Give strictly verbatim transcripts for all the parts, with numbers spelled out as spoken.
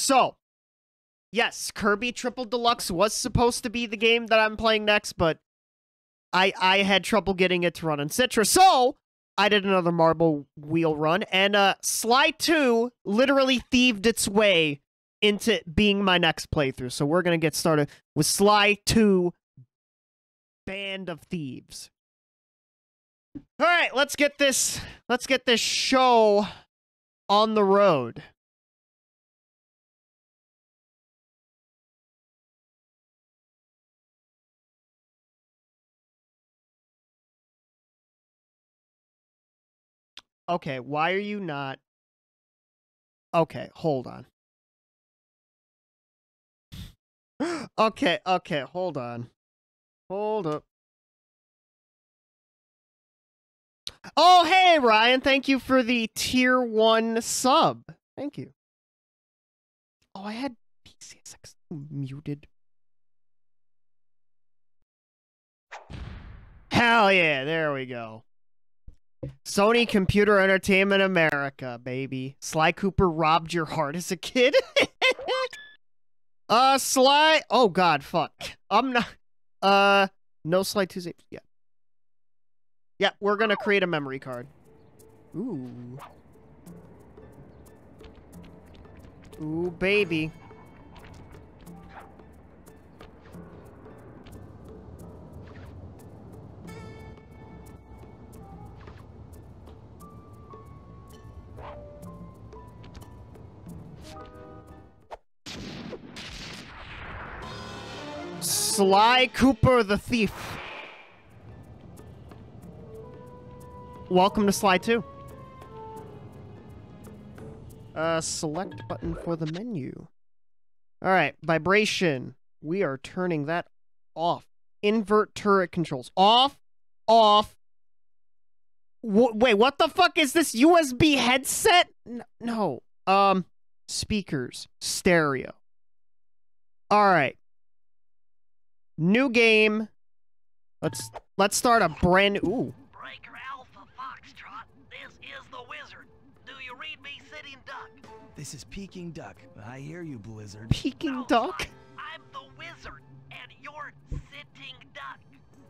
So, yes, Kirby Triple Deluxe was supposed to be the game that I'm playing next, but I, I had trouble getting it to run on Citra, so I did another Marble Wheel run, and uh, Sly two literally thieved its way into being my next playthrough, so we're going to get started with Sly two Band of Thieves. All right, let's get this, let's get this show on the road. Okay, why are you not? Okay, hold on. Okay, okay, hold on. Hold up. Oh, hey, Ryan. Thank you for the tier one sub. Thank you. Oh, I had P C S X muted. Hell yeah, there we go. Sony Computer Entertainment America, baby. Sly Cooper robbed your heart as a kid. uh, Sly. Oh, God, fuck. I'm not. Uh, no Sly Tuesday. Yeah. Yeah, we're gonna create a memory card. Ooh. Ooh, baby. Sly Cooper the Thief. Welcome to Sly two. Uh, select button for the menu. Alright, vibration. We are turning that off. Invert turret controls. Off. Off. W wait, what the fuck is this? U S B headset? No. Um, speakers. Stereo. Alright. New game. Let's, let's start a brand new... Ooh. This is Peking Duck. I hear you, Blizzard. Peking no, Duck? I'm the wizard, and you're sitting duck.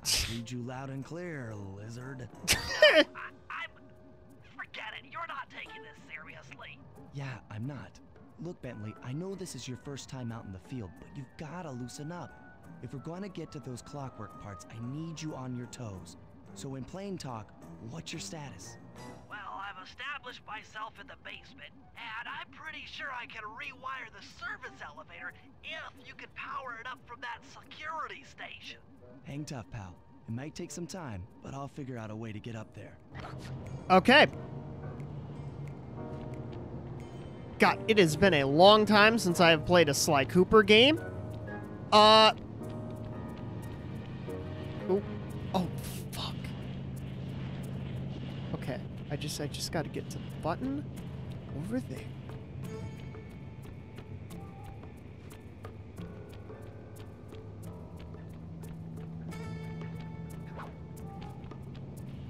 I read you loud and clear, Lizard. No, I, I'm... Forget it. You're not taking this seriously. Yeah, I'm not. Look, Bentley, I know this is your first time out in the field, but you've got to loosen up. If we're going to get to those clockwork parts, I need you on your toes. So in plain talk, what's your status? Established myself in the basement, and I'm pretty sure I can rewire the service elevator if you can power it up from that security station. Hang tough, pal. It might take some time, but I'll figure out a way to get up there. Okay. God, it has been a long time since I have played a Sly Cooper game. Uh. Oh. Oh. I just, I just got to get to the button over there.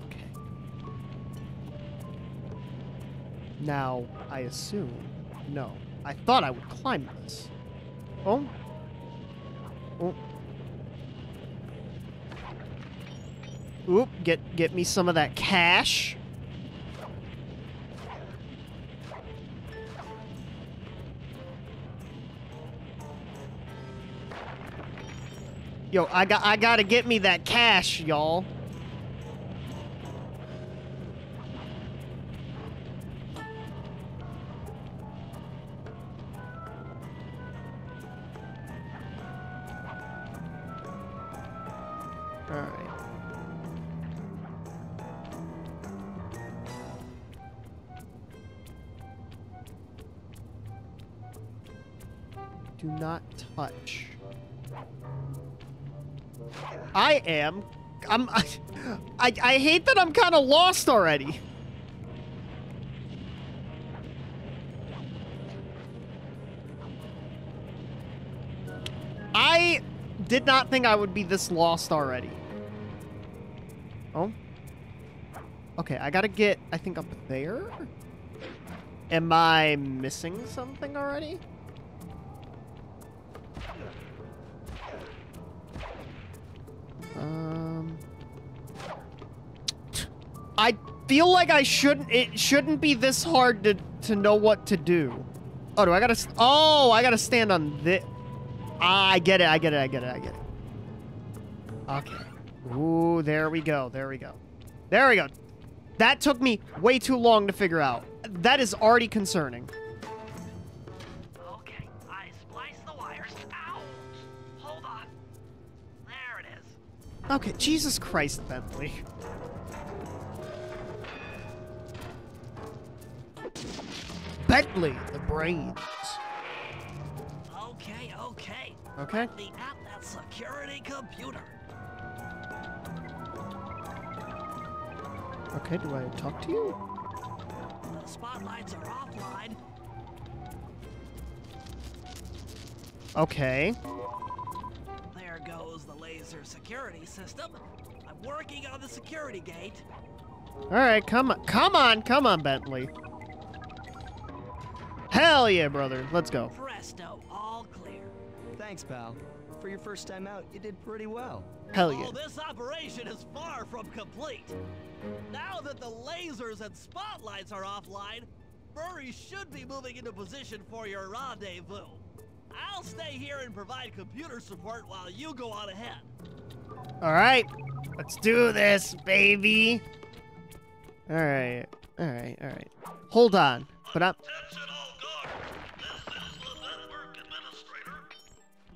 Okay. Now, I assume, no. I thought I would climb this. Oh. Oh. Oop, get, get me some of that cash. Yo, I got I gotta get me that cash, y'all. All right. Do not touch. I am. I'm. I. I, I hate that I'm kind of lost already. I did not think I would be this lost already. Oh. Okay, I gotta get. I think up there. Am I missing something already? Um, I feel like I shouldn't. It shouldn't be this hard to to know what to do. Oh, do I gotta? Oh, I gotta stand on this. Ah, I get it. I get it. I get it. I get it. Okay. Ooh, there we go. There we go. There we go. That took me way too long to figure out. That is already concerning. Okay, I spliced the wires. Ow! Hold on. There it is. Okay, Jesus Christ, Bentley. Bentley, the brains. Okay, okay. Okay. Let me at that security computer. Okay, do I talk to you? The spotlights are offline. Okay. There goes the laser security system. I'm working on the security gate. All right, come on, come on, come on, Bentley. Hell yeah, brother. Let's go. Presto, all clear. Thanks, pal. For your first time out, you did pretty well. Hell yeah. Oh, this operation is far from complete. Now that the lasers and spotlights are offline, Murray should be moving into position for your rendezvous. I'll stay here and provide computer support while you go on ahead. All right. Let's do this, baby. All right. All right. All right. Hold on. But I'm... Attention all guards. This is the network administrator.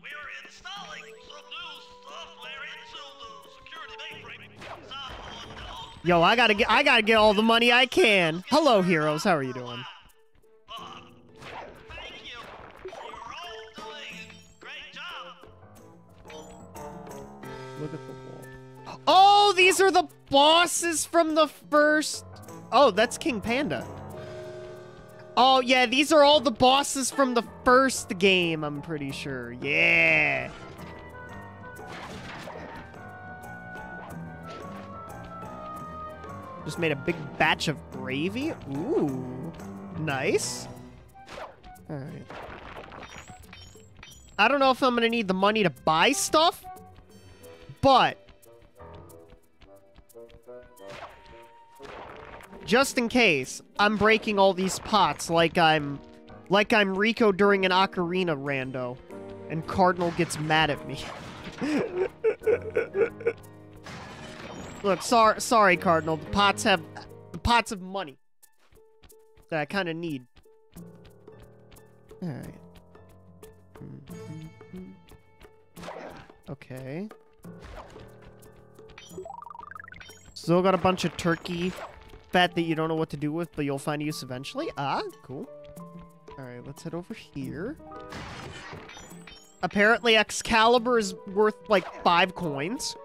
We are installing some new software into the security mainframe. So Yo, I gotta get I gotta get all the money I can. Hello, heroes. How are you doing? Uh, thank you. You're all doing a great job. Look at the wall. Oh, these are the bosses from the first. Oh, that's King Panda. Oh, yeah, these are all the bosses from the first game, I'm pretty sure. Yeah. Just made a big batch of gravy. Ooh, nice. All right. I don't know if I'm going to need the money to buy stuff, but just in case, I'm breaking all these pots like I'm like I'm Rico during an Ocarina rando and Cardinal gets mad at me. Look, sorry, sorry, Cardinal. The pots have the pots of money that I kind of need. All right. Okay. Still got a bunch of turkey fat that you don't know what to do with, but you'll find a use eventually. Ah, cool. All right, let's head over here. Apparently, Excalibur is worth like five coins.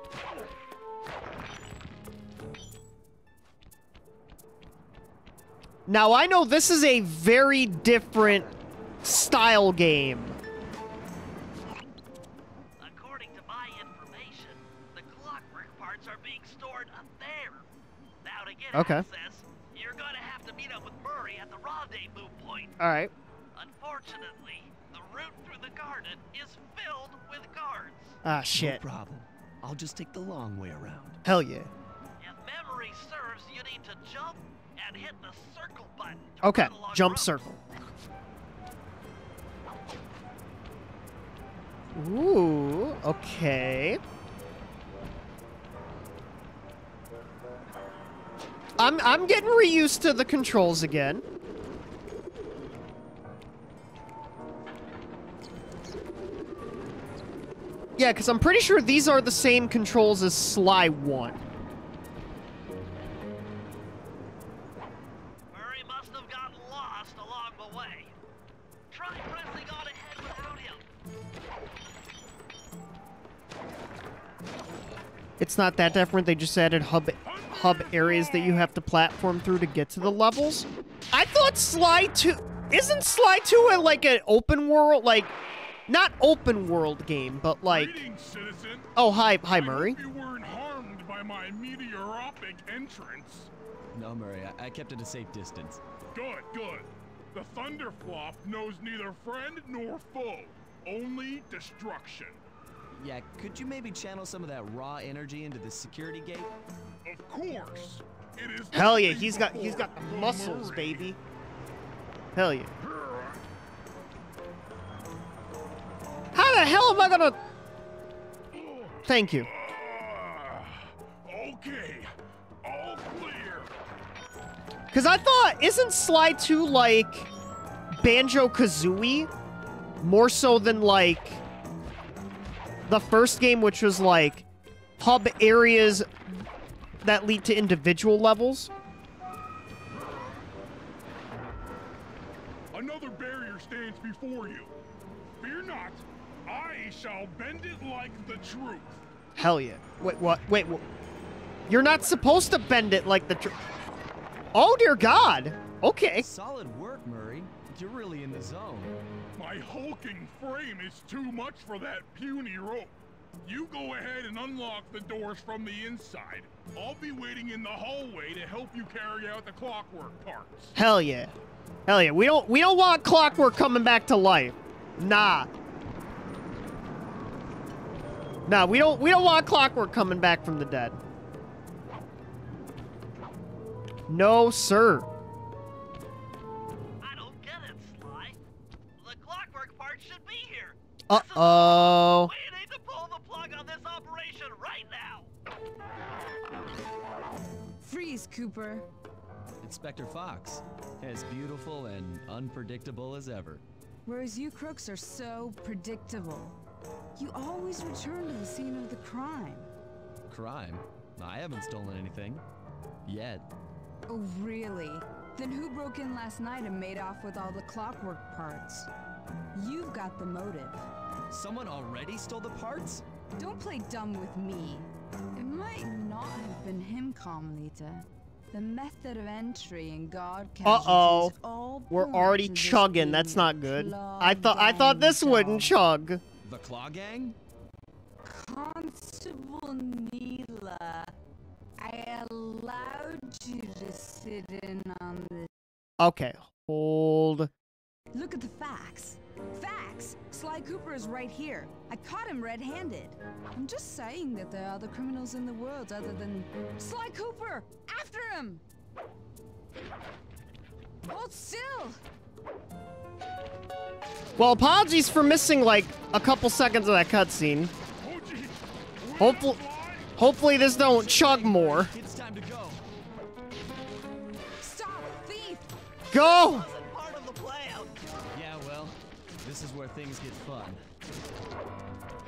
Now, I know this is a very different style game. According to my information, the clockwork parts are being stored up there. Now to get okay. access, you're gonna have to meet up with Murray at the rendezvous point. All right. Unfortunately, the route through the garden is filled with guards. Ah, shit. No problem. I'll just take the long way around. Hell yeah. If memory serves, you need to jump and hit the circle button. Okay, jump road. circle. Ooh, okay. I'm I'm getting reused to the controls again. Yeah, because I'm pretty sure these are the same controls as Sly one. Murray must have gotten lost along the way. Try pressing on ahead without him. It's not that different. They just added hub. hub areas that you have to platform through to get to the levels. I thought Sly two... Isn't Sly two a, like an open world? Like, not open world game, but like... Oh, hi, hi, Murray. You weren't harmed by my meteoropic entrance. No, Murray, I, I kept at a safe distance. Good, good. The Thunderflop knows neither friend nor foe. Only destruction. Yeah, could you maybe channel some of that raw energy into the security gate? Of course. It is Hell yeah, he's got he's got muscles, Murray. baby. Hell yeah. How the hell am I gonna? Thank you. Okay, all clear. Cause I thought, isn't Sly two like Banjo Kazooie? More so than like the first game, which was like hub areas that lead to individual levels. Another barrier stands before you. Fear not, I shall bend it like the truth. Hell yeah. Wait, what? Wait, what? You're not supposed to bend it like the truth. Oh, dear God. Okay. Solid work, Murray. You're really in the zone. My hulking frame is too much for that puny rope. You go ahead and unlock the doors from the inside. I'll be waiting in the hallway to help you carry out the clockwork parts. Hell yeah. Hell yeah. We don't we don't want clockwork coming back to life. Nah. Nah, we don't we don't want clockwork coming back from the dead. No, sir. I don't get it, Sly. The clockwork part should be here. Uh-oh. We need to pull the plug on this operation right now. Freeze, Cooper. Inspector Fox, as beautiful and unpredictable as ever. Whereas you crooks are so predictable. You always return to the scene of the crime. Crime? I haven't stolen anything. Yet. Oh, really? Then who broke in last night and made off with all the clockwork parts? You've got the motive. Someone already stole the parts? Don't play dumb with me. It might not have been him, Carmelita. The method of entry in guard casualties. Uh-oh. We're already chugging. That's not good. I thought I thought this wouldn't chug. The Claw Gang? Constable Neyla. I allowed you to sit in on this. Okay, hold. Look at the facts. Facts! Sly Cooper is right here. I caught him red-handed. I'm just saying that there are other criminals in the world other than Sly Cooper! After him! Hold still! Well, apologies for missing, like, a couple seconds of that cutscene. Hopefully... Hopefully this don't chug more. It's time to go. Stop, thief! Go! That wasn't part of the plan. Yeah, well, this is where things get fun.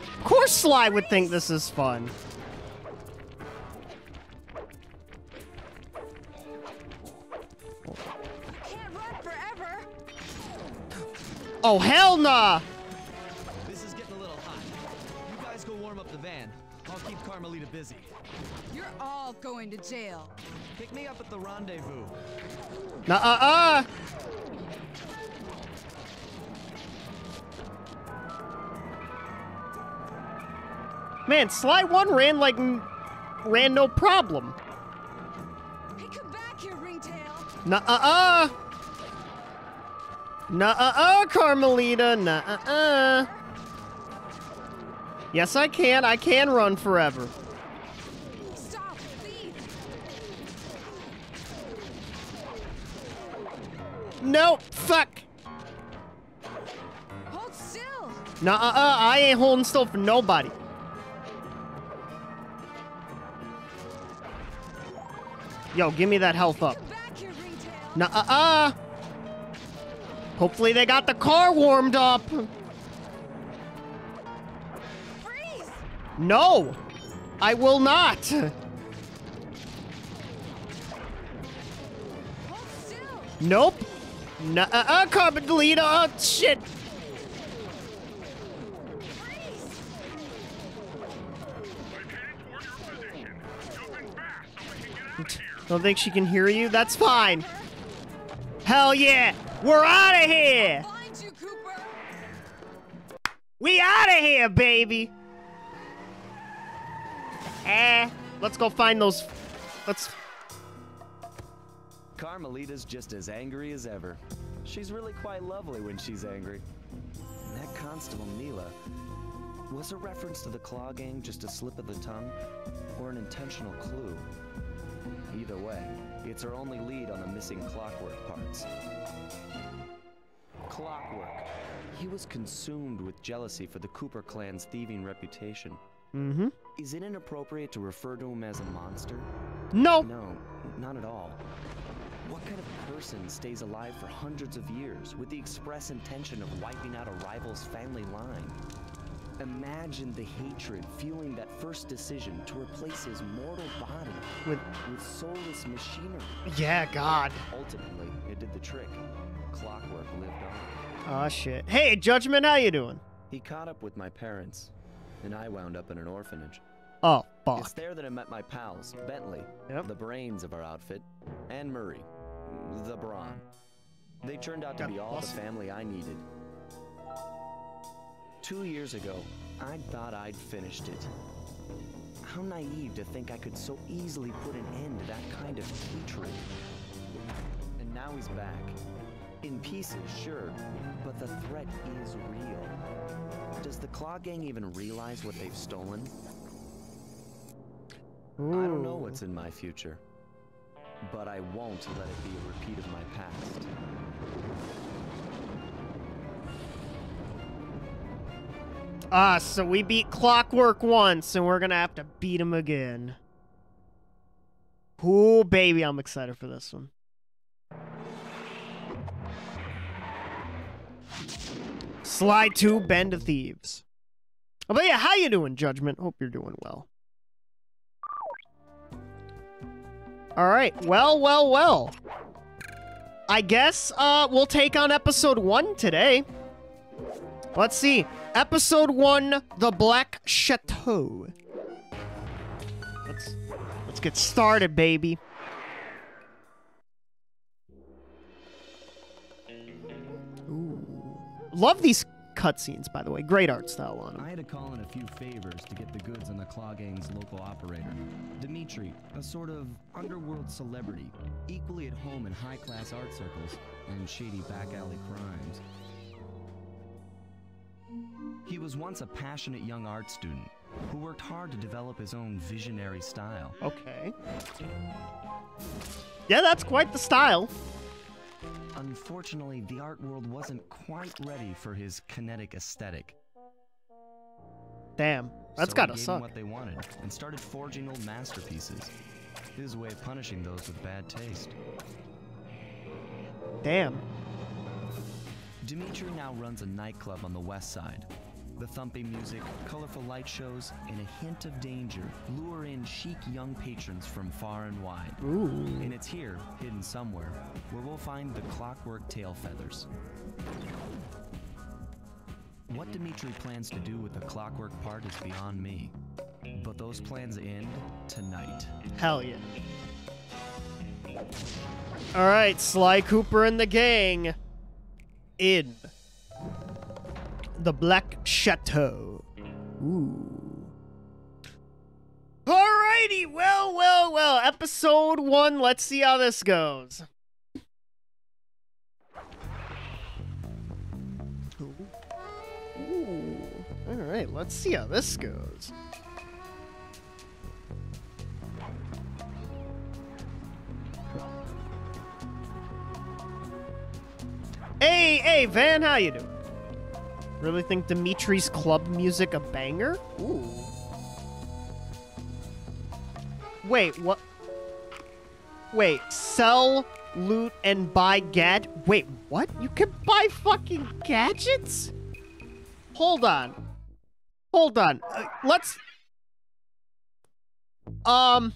Of course Sly would think this is fun. You can't run forever. Oh, hell nah! This is getting a little hot. You guys go warm up the van. I'll keep Carmelita busy. You're all going to jail. Pick me up at the rendezvous. Nuh-uh-uh! Man, Sly one ran like... ran no problem. Hey, come back here, Ringtail! Nuh-uh-uh! Nuh-uh-uh, Carmelita! Nuh-uh-uh! Yes, I can. I can run forever. Stop, thief. No, fuck. Hold still. Nah, uh, uh, I ain't holding still for nobody. Yo, give me that health up. Nah, uh, uh. Hopefully they got the car warmed up. No, I will not. Nope. Nuh uh, Carmelita. Oh, shit. Don't think she can hear you? That's fine. Hell yeah. We're out of here. We out of here, baby. Eh, let's go find those. Let's. Carmelita's just as angry as ever. She's really quite lovely when she's angry. That con Constable Neyla was a reference to the Claw Gang just a slip of the tongue, or an intentional clue? Either way, it's our only lead on the missing Clockwerk parts. Clockwerk. He was consumed with jealousy for the Cooper clan's thieving reputation. Mm-hmm. Is it inappropriate to refer to him as a monster? No. No, not at all. What kind of person stays alive for hundreds of years with the express intention of wiping out a rival's family line? Imagine the hatred fueling that first decision to replace his mortal body with, with soulless machinery. Yeah, God. Ultimately, it did the trick. Clockwerk lived on. Oh, shit. Hey, Judgment, how you doing? He caught up with my parents, and I wound up in an orphanage. Oh, fuck. It's there that I met my pals, Bentley, yep. the brains of our outfit, and Murray, the brawn. They turned out to God be all bless. the family I needed. Two years ago, I thought I'd finished it. How naive to think I could so easily put an end to that kind of hatred. And now he's back. In pieces, sure, but the threat is real. Does the Claw Gang even realize what they've stolen? Ooh. I don't know what's in my future, but I won't let it be a repeat of my past. Ah, uh, so we beat Clockwerk once, and we're gonna have to beat him again. Ooh, baby, I'm excited for this one. Sly two, Band of Thieves. Oh, but yeah, how you doing, Judgment? Hope you're doing well. Alright, well, well, well. I guess, uh, we'll take on episode one today. Let's see. Episode one, The Black Chateau. Let's let's get started, baby. Ooh. Love these cutscenes, by the way. Great art style on them. I had to call in a few favors to get the goods on the Claw Gang's local operator, Dimitri, a sort of underworld celebrity, equally at home in high-class art circles and shady back-alley crimes. He was once a passionate young art student who worked hard to develop his own visionary style. Okay. Yeah, that's quite the style. Unfortunately, the art world wasn't quite ready for his kinetic aesthetic. Damn, that's gotta suck. So he gave them what they wanted and started forging old masterpieces. His way of punishing those with bad taste. Damn. Dimitri now runs a nightclub on the west side. The thumping music, colorful light shows, and a hint of danger lure in chic young patrons from far and wide. Ooh. And it's here, hidden somewhere, where we'll find the Clockwerk tail feathers. What Dimitri plans to do with the Clockwerk part is beyond me, but those plans end tonight. Hell yeah. All right, Sly Cooper and the gang in The Black Chateau. Ooh. Alrighty, well, well, well. Episode one, let's see how this goes. Ooh. Ooh. Alright, let's see how this goes. Hey, hey, Van, how you doing? Really think Dimitri's club music a banger? Ooh. Wait, what? Wait, sell, loot, and buy gad- Wait, what? You can buy fucking gadgets? Hold on. Hold on. Uh, let's... Um...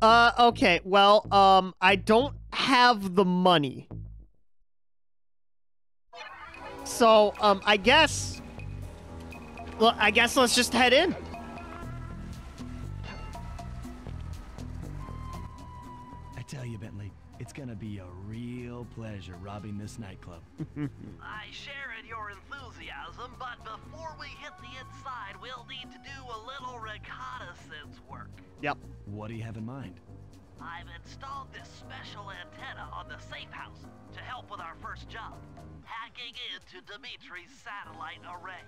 Uh, okay, well, um, I don't have the money. So, um, I guess... Well, I guess let's just head in. I tell you, Bentley, it's gonna be a real pleasure robbing this nightclub. I share in your enthusiasm, but before we hit the inside, we'll need to do a little reconnaissance work. Yep. What do you have in mind? I've installed this special antenna on the safe house to help with our first job. tuning in to Dimitri's satellite array.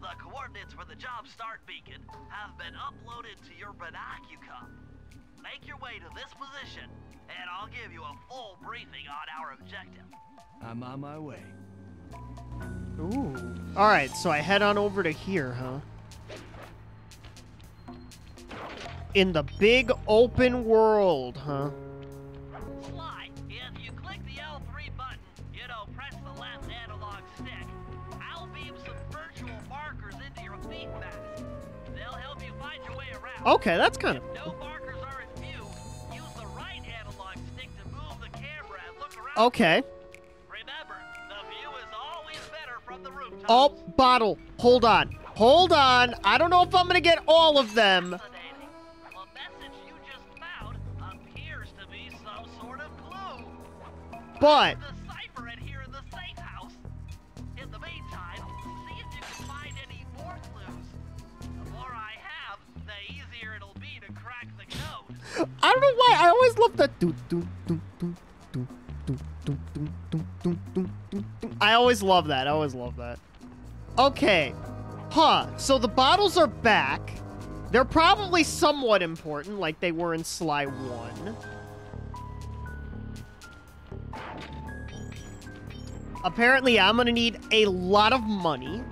The coordinates for the job start beacon have been uploaded to your binocular. Make your way to this position, and I'll give you a full briefing on our objective. I'm on my way. Ooh. Alright, so I head on over to here, huh? In the big open world, huh? Sly, if you click the L three button, you know, press the left analog stick, I'll beam some virtual markers into your feet mask. They'll help you find your way around. Okay, that's kind of... If no markers are in view, use the right analog stick to move the camera and look around. Okay. Remember, the view is always better from the rooftop. Oh, bottle. Hold on. Hold on. I don't know if I'm going to get all of them. But the cipher in here in the safe house. In the meantime, see if you can find any more clues. The more I have, the easier it'll be to crack the code. I don't know why I always love that do do do do do do do do do do do. I always love that. I always love that. Okay. Huh. So the bottles are back. They're probably somewhat important, like they were in Sly one. Apparently, I'm gonna need a lot of money.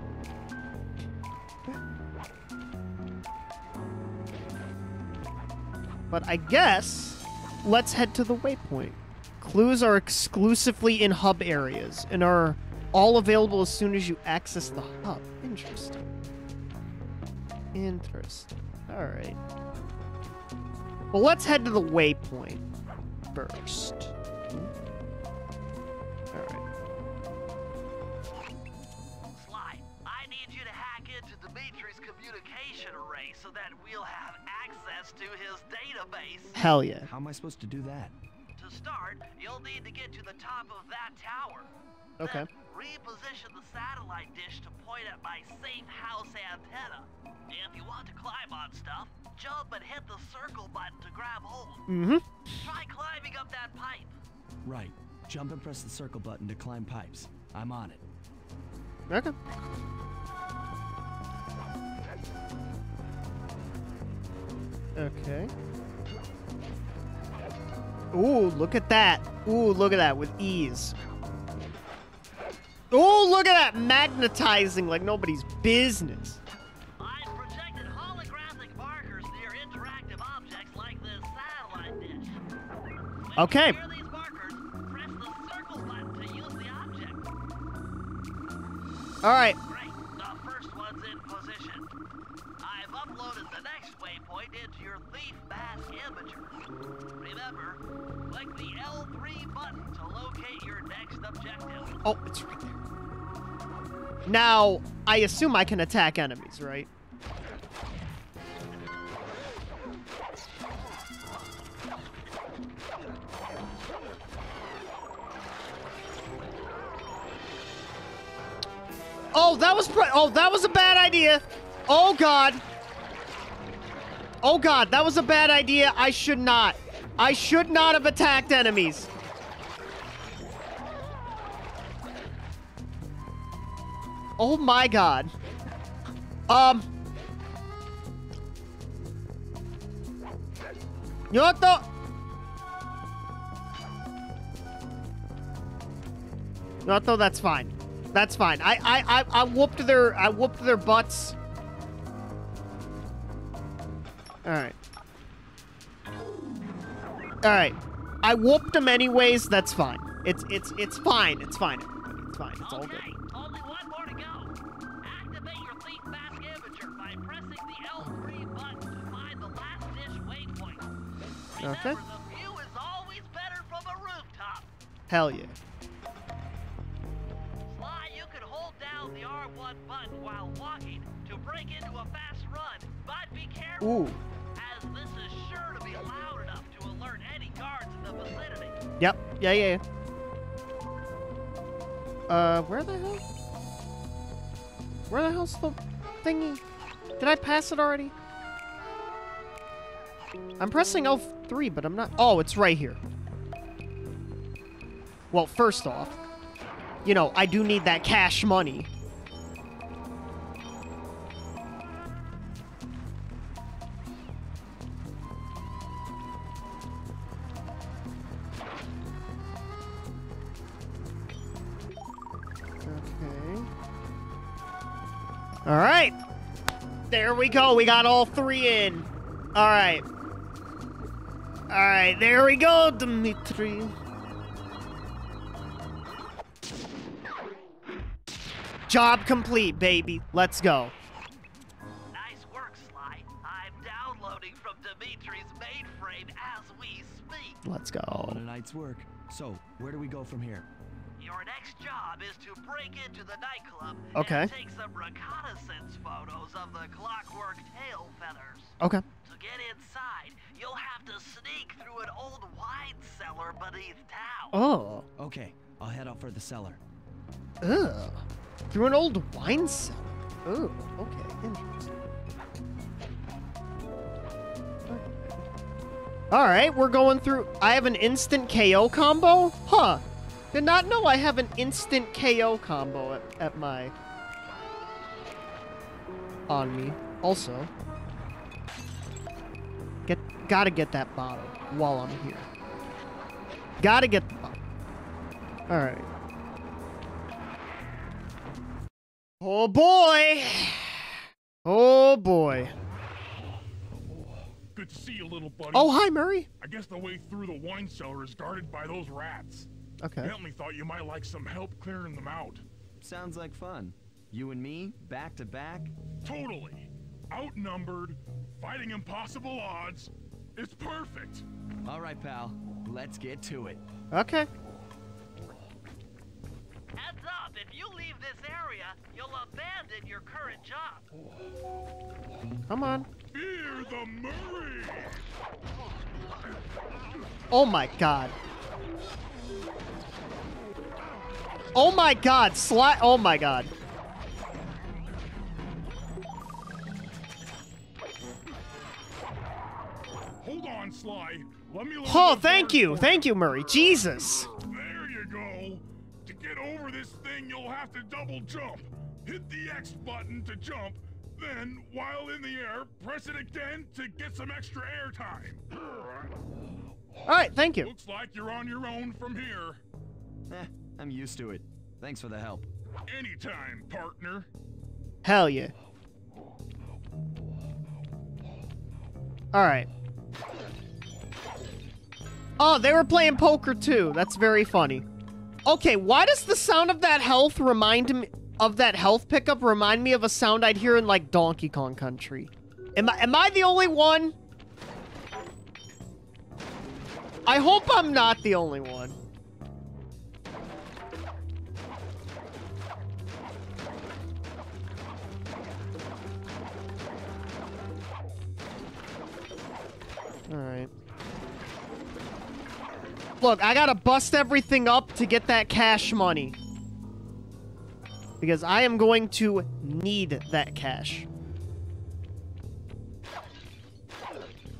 But I guess, let's head to the waypoint. Clues are exclusively in hub areas and are all available as soon as you access the hub. Interesting. Interesting. All right. Well, let's head to the waypoint first. So that we'll have access to his database. Hell yeah. How am I supposed to do that? To start, you'll need to get to the top of that tower. Okay. Then reposition the satellite dish to point at my safe house antenna. If you want to climb on stuff, jump and hit the circle button to grab hold. Mm-hmm. Try climbing up that pipe. Right. Jump and press the circle button to climb pipes. I'm on it. Okay. Okay. Ooh, look at that. Ooh, look at that with ease. Ooh, look at that magnetizing like nobody's business. I've projected holographic markers near interactive objects like this satellite dish. When okay. You hear these markers, press the circle button to use the object. All right. Great. The first one's in position. I've uploaded the next waypoint into your thief mask imager. Remember, click the L three button to locate your next objective. Oh, it's right there. Now, I assume I can attack enemies, right? Oh, that was pre- oh, that was a bad idea. Oh, God. Oh, God. That was a bad idea. I should not. I should not have attacked enemies. Oh, my God. Um. You know what, though? You know what, though? That's fine. That's fine. I, I, I, I whooped their, I whooped their butts. All right. All right. I whooped him anyways. That's fine. It's it's it's fine. It's fine. Everybody. It's fine. It's okay, all good. Only one more to go. Activate your thief mask imager by pressing the L three button to find the last dish waypoint. Remember, okay. The view is always better from a rooftop. Hell yeah. Sly, you could hold down the R one button while walking to break into a fast run, but be careful. Ooh. As this is sure to be loud enough to alert any guards in the vicinity. Yep. Yeah, yeah, yeah. Uh, where the hell? Where the hell's the thingy? Did I pass it already? I'm pressing L three, but I'm not. Oh, it's right here. Well, first off. you know, I do need that cash money. All right, there we go. We got all three in. All right. All right, there we go, Dimitri. Job complete, baby. Let's go. Nice work, Sly. I'm downloading from Dimitri's mainframe as we speak. Let's go. What a night's work. So, where do we go from here? Your next job is to break into the nightclub okay. and take some reconnaissance photos of the clockwork tail feathers. Okay. To get inside, you'll have to sneak through an old wine cellar beneath town. Oh. Okay, I'll head out for the cellar. Ugh. Through an old wine cellar? Ooh, okay, interesting. All right, we're going through... I have an instant K O combo? Huh. Did not know I have an instant K O combo at, at my... on me. Also. Get, gotta get that bottle while I'm here. Gotta get the bottle. Alright. Oh boy! Oh boy. Good to see you, little buddy. Oh, hi, Murray. I guess the way through the wine cellar is guarded by those rats. Okay. Bentley thought you might like some help clearing them out. Sounds like fun. You and me, back to back? Totally. Outnumbered, fighting impossible odds. It's perfect. All right, pal. Let's get to it. Okay. Heads up, if you leave this area, you'll abandon your current job. Come on. Fear the Murray! Oh my god. Oh my god, Sly. Oh my god. Hold on, Sly. Let me oh, thank you. Thank you, Murray. Jesus. There you go. To get over this thing, you'll have to double jump. Hit the X button to jump. Then, while in the air, press it again to get some extra air time. All right, thank you. Looks like you're on your own from here. Eh. I'm used to it. Thanks for the help. Anytime, partner. Hell yeah. All right. Oh, they were playing poker too. That's very funny. Okay, why does the sound of that health remind me of that health pickup remind me of a sound I'd hear in like Donkey Kong Country? Am I am I the only one? I hope I'm not the only one. All right. Look, I gotta bust everything up to get that cash money. Because I am going to need that cash.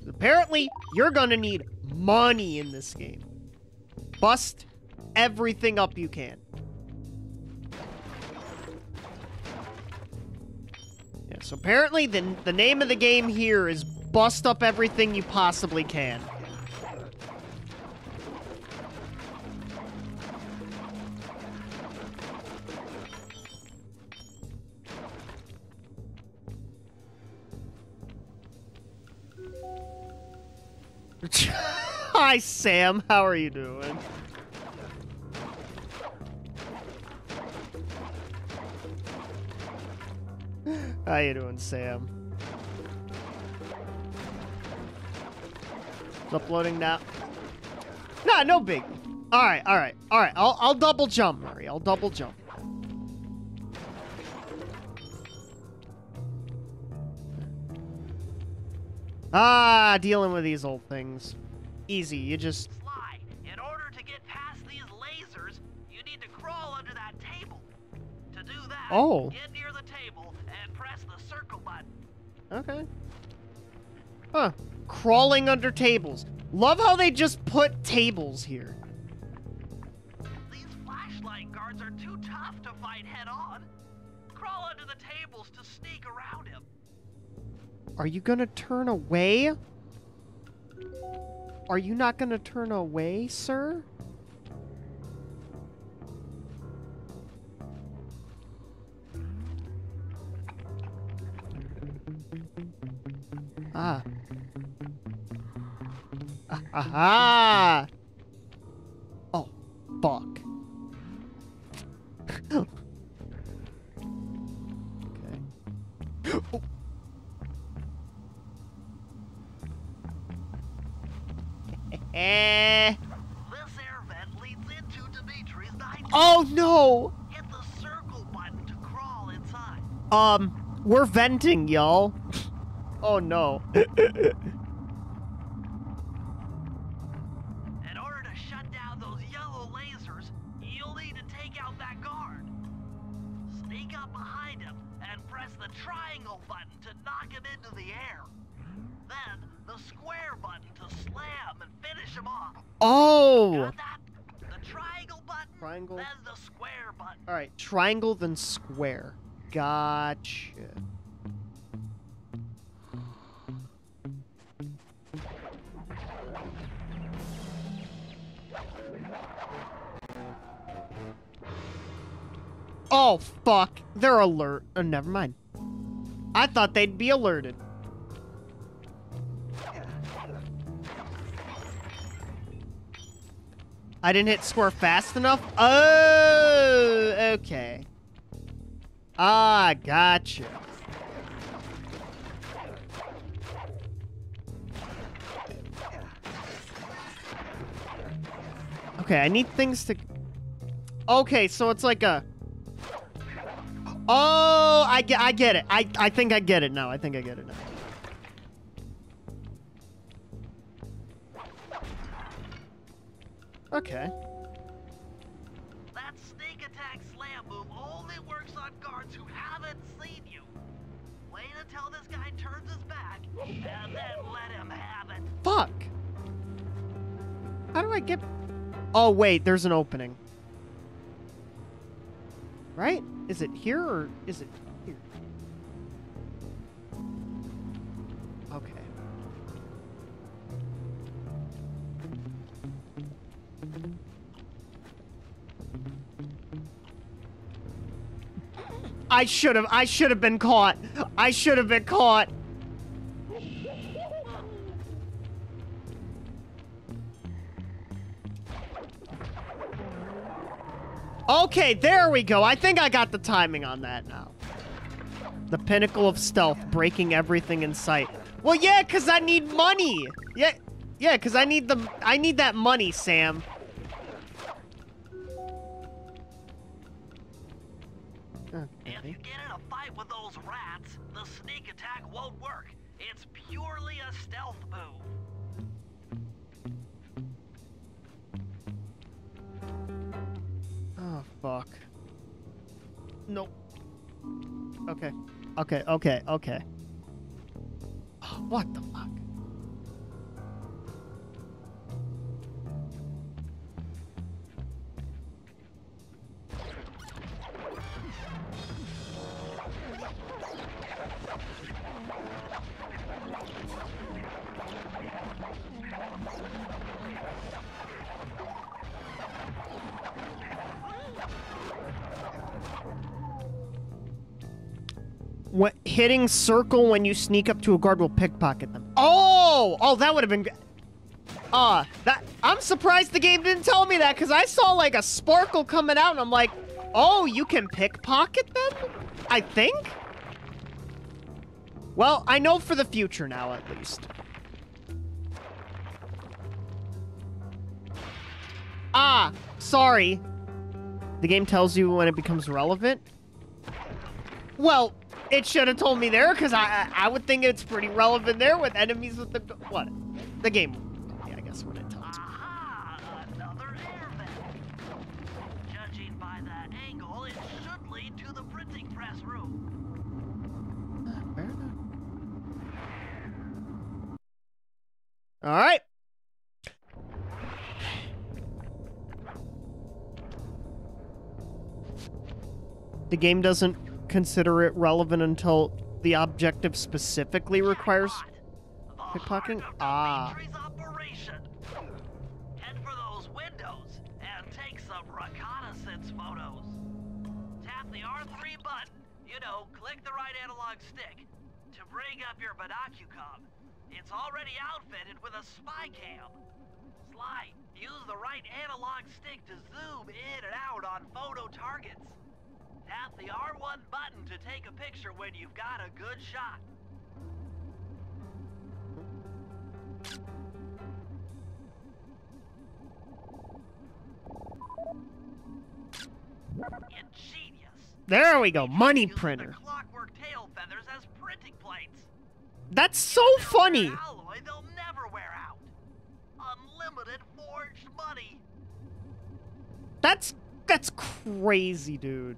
Apparently, you're gonna need money in this game. Bust everything up you can. Yeah, so apparently the, the name of the game here is bust up everything you possibly can. Hi, Sam. How are you doing? How you doing, Sam? Uploading now. Nah, no big. All right, all right, all right. I'll, I'll double jump, Murray. I'll double jump. Ah, dealing with these old things. Easy. You just. Sly, in order to get past these lasers, you need to crawl under that table. To do that, oh. Get near the table and press the circle button. Okay. Huh. Crawling under tables. Love how they just put tables here. These flashlight guards guards are too tough to fight head-on. Crawl under the tables to sneak around him. Are you gonna turn away? Are you not gonna turn away, sir? Ah. Aha! Oh, fuck. Okay. Oh. This event leads into Dimitri's nightmare. Oh no! Hit the circle button to crawl inside. Um, we're venting, y'all. Oh no. In order to shut down those yellow lasers, you'll need to take out that guard. Sneak up behind him and press the triangle button to knock him into the air. Then the square button to slam and finish him off. Oh! Got that? The triangle button, triangle. Then the square button. Alright, triangle then square. Gotcha. Oh, fuck. They're alert. Oh, never mind. I thought they'd be alerted. I didn't hit square fast enough? Oh, okay. Ah, gotcha. Okay, I need things to... Okay, so it's like a... Oh, I get, I get it. I, I think I get it now. I think I get it now. Okay. That sneak attack slam move only works on guards who haven't seen you. Wait until this guy turns his back, and then let him have it. Fuck. How do I get... Oh, wait. There's an opening. Right? Is it here or is it here? Okay. I should have, I should have been caught. I should have been caught. Okay, there we go. I think I got the timing on that now. The pinnacle of stealth, breaking everything in sight. Well, yeah, because I need money. Yeah, yeah, because I need the I need that money, Sam. If you get in a fight with those rats, the sneak attack won't work. It's purely a stealth move. Oh, fuck. Nope. Okay. Okay, okay, okay. Oh, what the fuck? What, hitting circle when you sneak up to a guard will pickpocket them. Oh! Oh, that would have been... Ah, uh, that... I'm surprised the game didn't tell me that, because I saw, like, a sparkle coming out, and I'm like, oh, you can pickpocket them? I think? Well, I know for the future now, at least. Ah, sorry. The game tells you when it becomes relevant? Well... It should have told me there, because I I would think it's pretty relevant there with enemies with the... What? The game. Yeah, I guess when it tells me. Aha! Another air vent. Judging by that angle, it should lead to the printing press room. Uh, fair enough. All right. The game doesn't consider it relevant until the objective specifically requires pickpocketing? Ah. Head for those windows and take some reconnaissance photos. Tap the R three button, you know, click the right analog stick to bring up your binocucom. It's already outfitted with a spy cam. Sly, use the right analog stick to zoom in and out on photo targets. Tap the R one button to take a picture when you've got a good shot. Ingenious. There we go. Money printer. Clockwerk tail feathers as printing plates. That's so funny. Alloy they'll never wear out. Unlimited forged money. That's that's crazy, dude.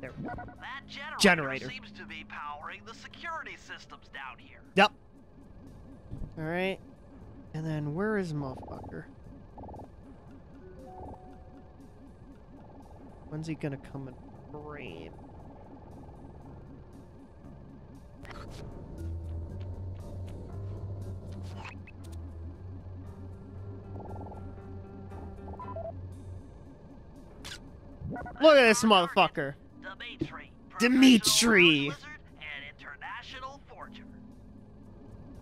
There we go. That generator, generator seems to be powering the security systems down here. Yep. All right. And then where is Muffbucker? When's he gonna come and frame? Look at this motherfucker. Dimitri. Dimitri.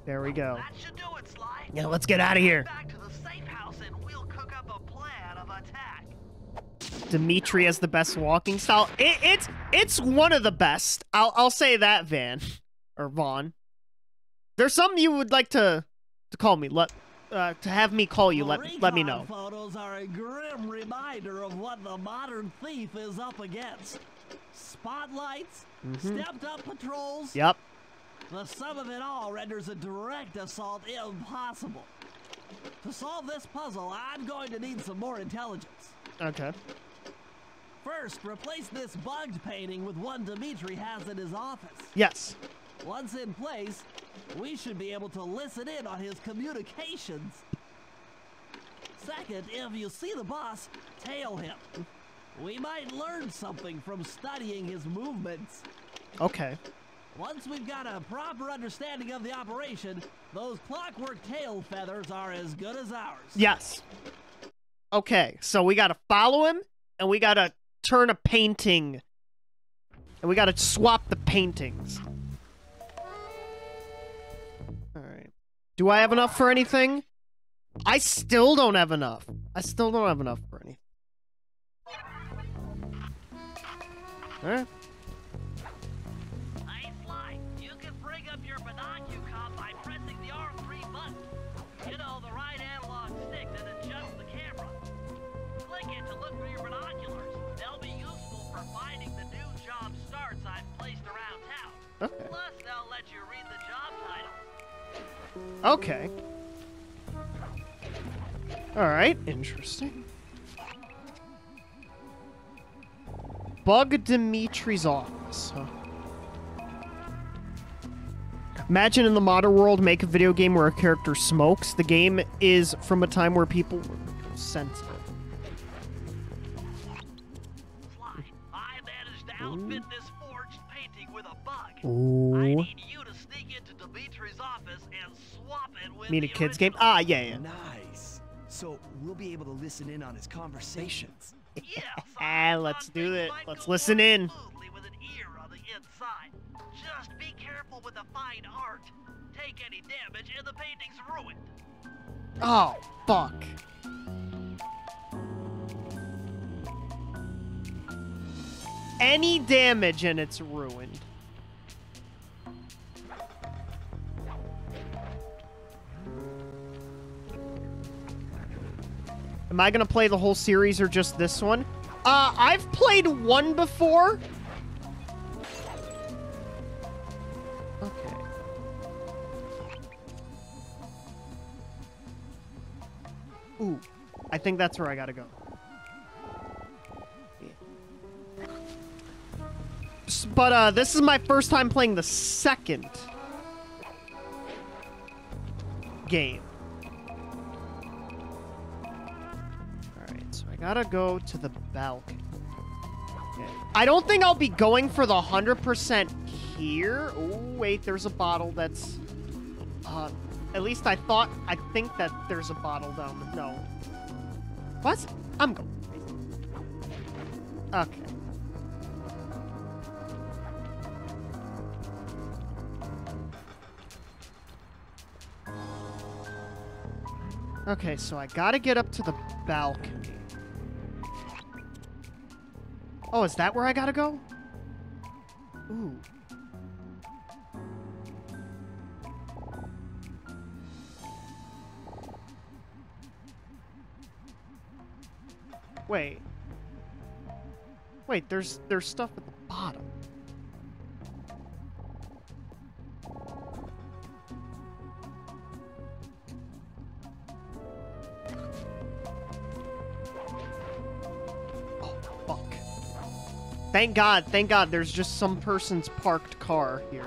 There we go. That should do it, Sly. Yeah, let's get out of here. Back to the safe house and we'll cook up a plan of attack. Dimitri has the best walking style. It, it's it's one of the best. I'll I'll say that, Van or Vaughn. There's something you would like to to call me. Let uh, to have me call you. Let let me know. Photos are a grim reminder of what the modern thief is up against. Spotlights, mm-hmm. stepped up patrols. Yep. The sum of it all renders a direct assault impossible. To solve this puzzle, I'm going to need some more intelligence. Okay. First, replace this bugged painting with one Dimitri has in his office. Yes. Once in place, we should be able to listen in on his communications. Second, if you see the boss, tail him. We might learn something from studying his movements. Okay. Once we've got a proper understanding of the operation, those clockwork tail feathers are as good as ours. Yes. Okay, so we gotta follow him, and we gotta turn a painting. And we gotta swap the paintings. Alright. Do I have enough for anything? I still don't have enough. I still don't have enough for anything. Alright. Okay. Plus, they'll let you read the job title. Okay. All right. Interesting. Bug Dimitri's office. Huh? Imagine in the modern world, make a video game where a character smokes. The game is from a time where people were sensitive. Sly, I managed to outfit this. Ooh. I need you to sneak into Dimitri's office and swap it with Meet a Kids original. Game? Ah, yeah, yeah. Nice. So we'll be able to listen in on his conversations. Yes. Yeah, let's do it. Let's listen in. With an ear on the inside. Just be careful with the fine art. Take any damage and the painting's ruined. Oh, fuck. Any damage and it's ruined. Am I gonna play the whole series or just this one? Uh, I've played one before. Okay. Ooh, I think that's where I gotta go. Yeah. first, but uh, this is my first time playing the second game. Alright, so I gotta go to the balcony. Okay. I don't think I'll be going for the one hundred percent here. Oh, wait, there's a bottle that's... Uh, at least I thought... I think that there's a bottle down there. No. What? I'm going. Okay. Okay, so I gotta get up to the balcony. Oh, is that where I gotta go? Ooh. Wait. Wait, there's there's stuff at the bottom. Oh, fuck. Thank God, thank God, there's just some person's parked car here.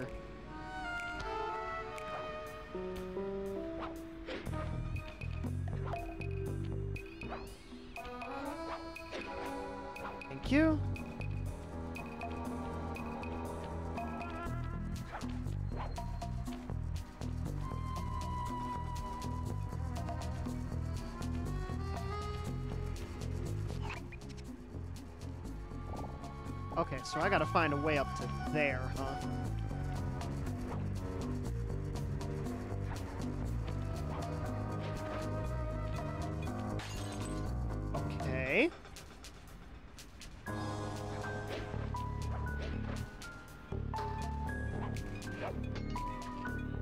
Thank you. Okay, so I gotta find a way up to there, huh? Okay.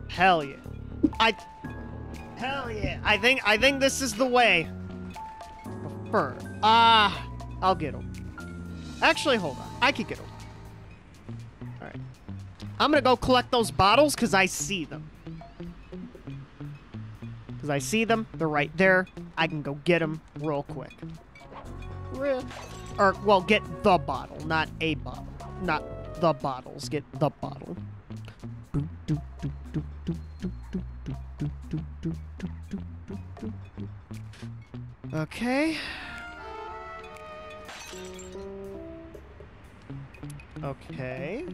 Hell yeah. I... Hell yeah. I think, I think this is the way. Prefer. Ah, I'll get him. Actually, hold on. I could get over. All right. I'm going to go collect those bottles because I see them. Because I see them. They're right there. I can go get them real quick. Real. Or, well, get the bottle, not a bottle. Not the bottles. Get the bottle. Okay. Okay.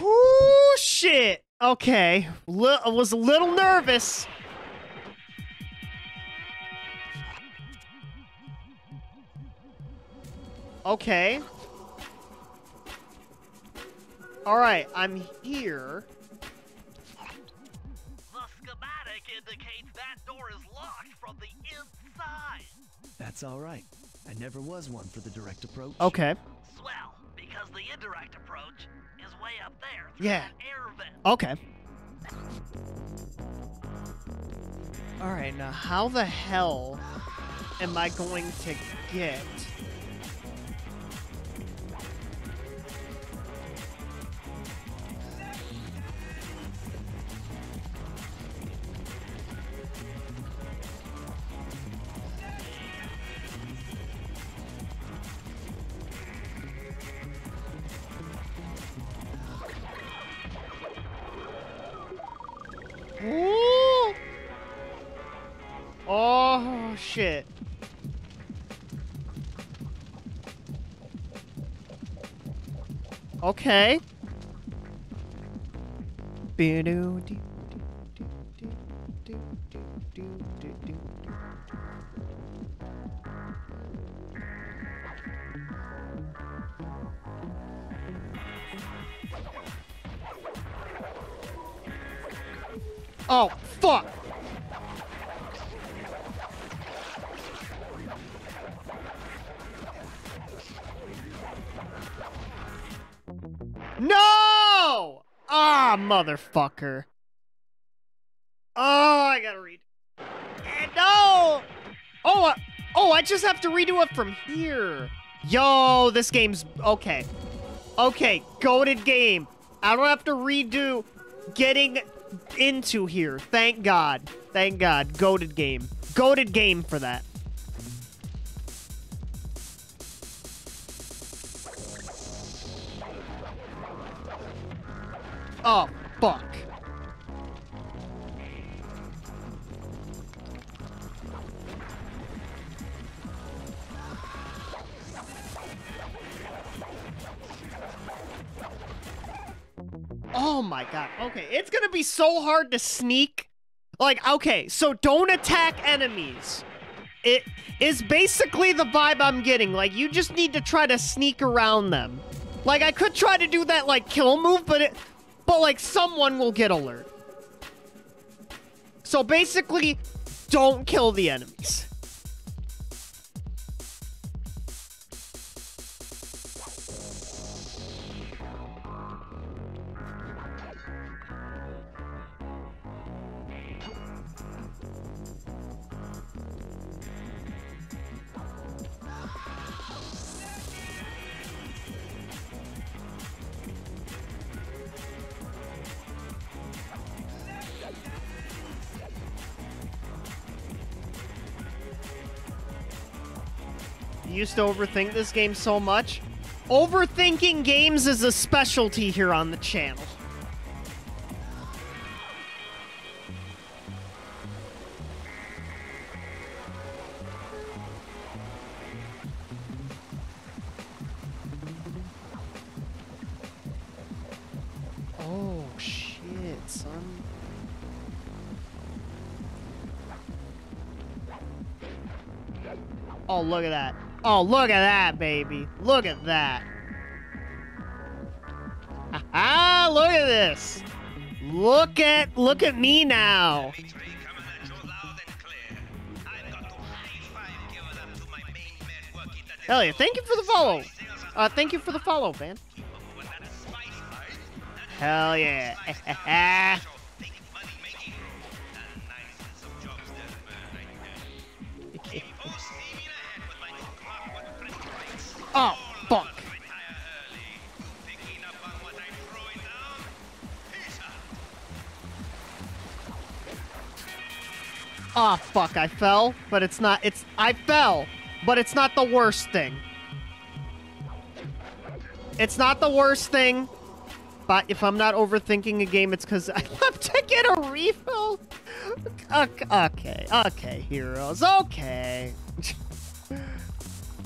Whoo, shit. Okay. L- I was a little nervous. Okay. All right, I'm here. Indicates that door is locked from the inside. That's all right. I never was one for the direct approach. Okay. Swell, because the indirect approach is way up there. Yeah. Air vent. Okay. All right, now how the hell am I going to get? Oh, shit. Okay. Oh, fuck. No! Ah, motherfucker. Oh, I gotta read. And no! Oh, I, oh, I just have to redo it from here. Yo, this game's... Okay. Okay, goated game. I don't have to redo getting into here. Thank God. Thank God. Goated game. Goated game for that. Oh, fuck. Oh my God. Okay, it's gonna be so hard to sneak. Like, okay, so don't attack enemies. It is basically the vibe I'm getting. Like, you just need to try to sneak around them. Like, I could try to do that, like, kill move, but it... But, like, someone will get alert. So, basically, don't kill the enemies. Used to overthink this game so much. Overthinking games is a specialty here on the channel. Oh shit, son. Oh, look at that. Oh, look at that, baby. Look at that. Ah, look at this. Look at, look at me now. Hell yeah, thank you for the follow. Uh, thank you for the follow, man. Hell yeah. Oh, fuck. Ah, oh, fuck, I fell, but it's not, it's, I fell, but it's not the worst thing. It's not the worst thing, but if I'm not overthinking a game, it's because I have to get a refill. Okay, okay, heroes, okay.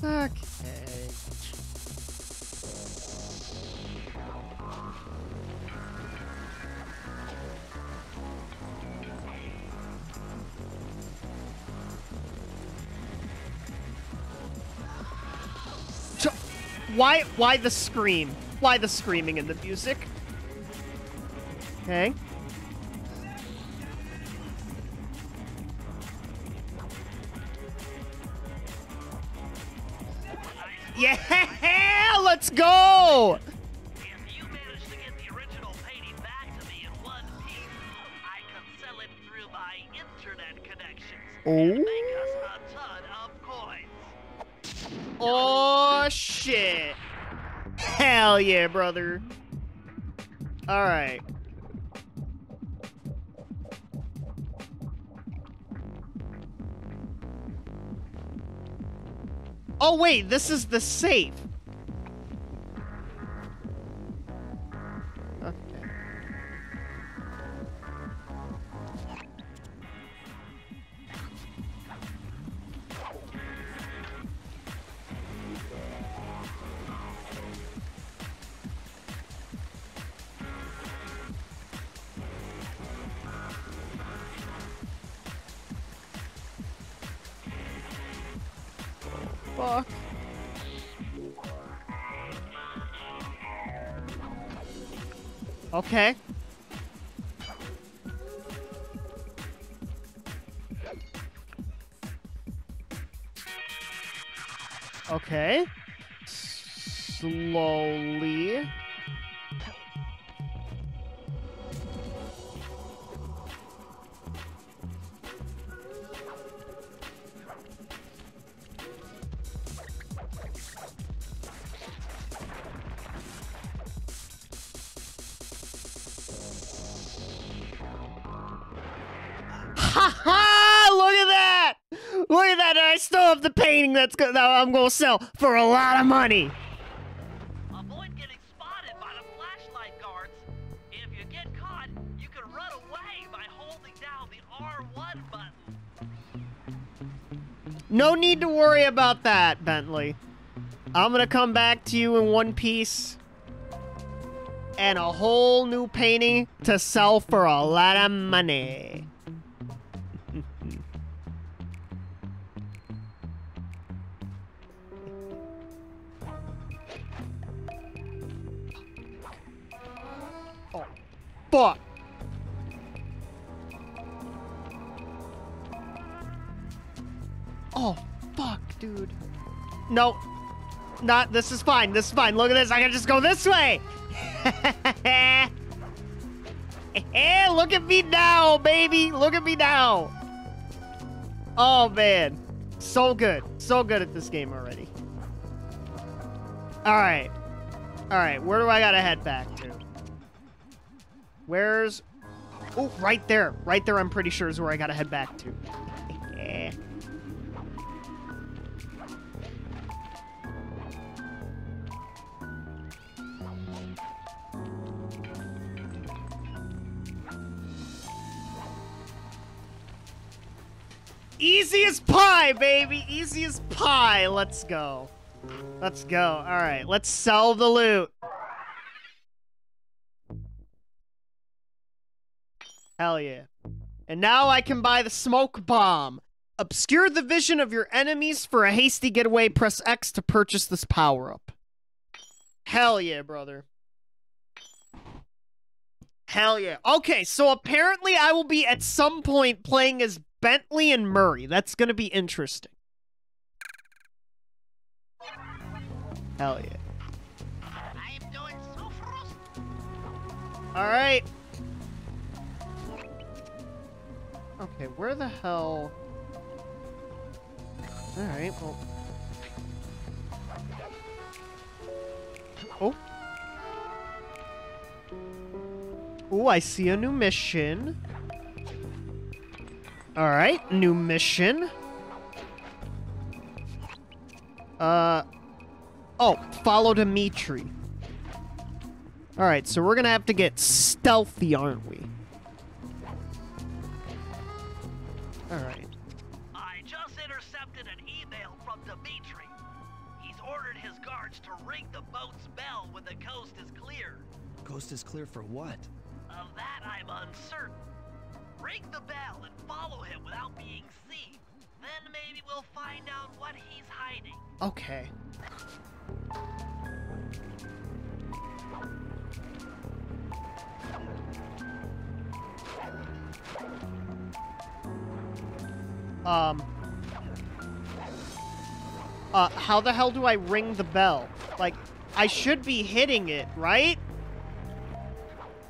Okay. Why, why the scream? Why the screaming in the music? Okay. Yeah, let's go! If you manage to get the original painting back to me in one piece, I can sell it through my internet connections. And make us a ton of coins. Oh shit. Hell yeah, brother. Alright. Oh wait, this is the safe. Okay. Fuck. Okay. Okay. Slowly. Ha ha! Look at that! Look at that! I still have the painting that's go that I'm gonna sell for a lot of money. Avoid getting spotted by the flashlight guards. If you get caught, you can run away by holding down the R one button. No need to worry about that, Bentley. I'm gonna come back to you in one piece. And a whole new painting to sell for a lot of money. Oh, fuck. Oh, fuck, dude. No, not, this is fine, this is fine. Look at this, I can just go this way. Hey, look at me now, baby. Look at me now. Oh, man. So good. So good at this game already. All right. All right. Where do I gotta head back to? Where's... Oh, right there. Right there, I'm pretty sure, is where I gotta head back to. Yeah. Easy as pie, baby! Easy as pie! Let's go. Let's go. Alright, let's sell the loot. Hell yeah. And now I can buy the smoke bomb. Obscure the vision of your enemies for a hasty getaway. Press X to purchase this power-up. Hell yeah, brother. Hell yeah. Okay, so apparently I will be at some point playing as Bentley and Murray. That's gonna be interesting. Hell yeah. I am doing so frost. Alright. Okay, where the hell... Alright, well... Oh. Oh, I see a new mission. All right, new mission. Uh, oh, follow Dimitri. All right, so we're gonna have to get stealthy, aren't we? All right. I just intercepted an email from Dimitri. He's ordered his guards to ring the boat's bell when the coast is clear. Coast is clear for what? Of that, I'm uncertain. Ring the bell and follow him without being seen. Then maybe we'll find out what he's hiding. Okay. Um. Uh, how the hell do I ring the bell? Like, I should be hitting it, right?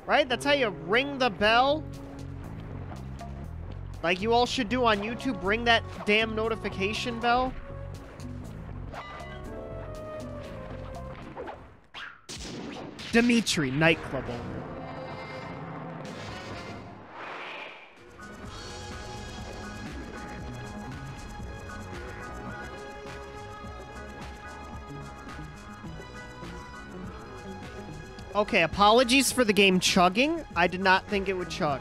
Right? That's how you ring the bell? Like you all should do on YouTube, ring that damn notification bell. Dimitri, nightclub owner. Okay, apologies for the game chugging. I did not think it would chug.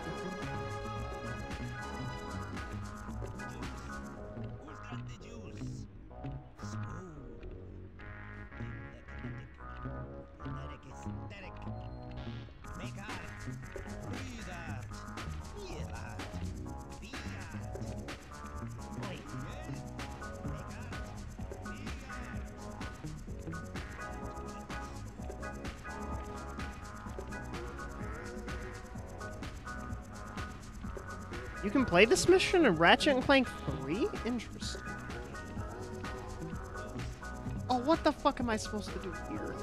You can play this mission in Ratchet and Clank three? Interesting. Oh, what the fuck am I supposed to do here?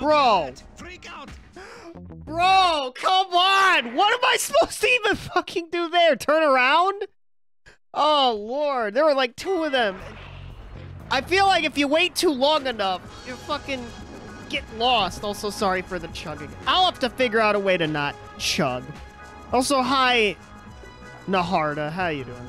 Bro! Freak out! Bro, come on! What am I supposed to even fucking do there? Turn around? Oh, Lord. There were like two of them. I feel like if you wait too long enough, you're fucking... get lost. Also, sorry for the chugging. I'll have to figure out a way to not chug. Also, hi, Naharda. How you doing?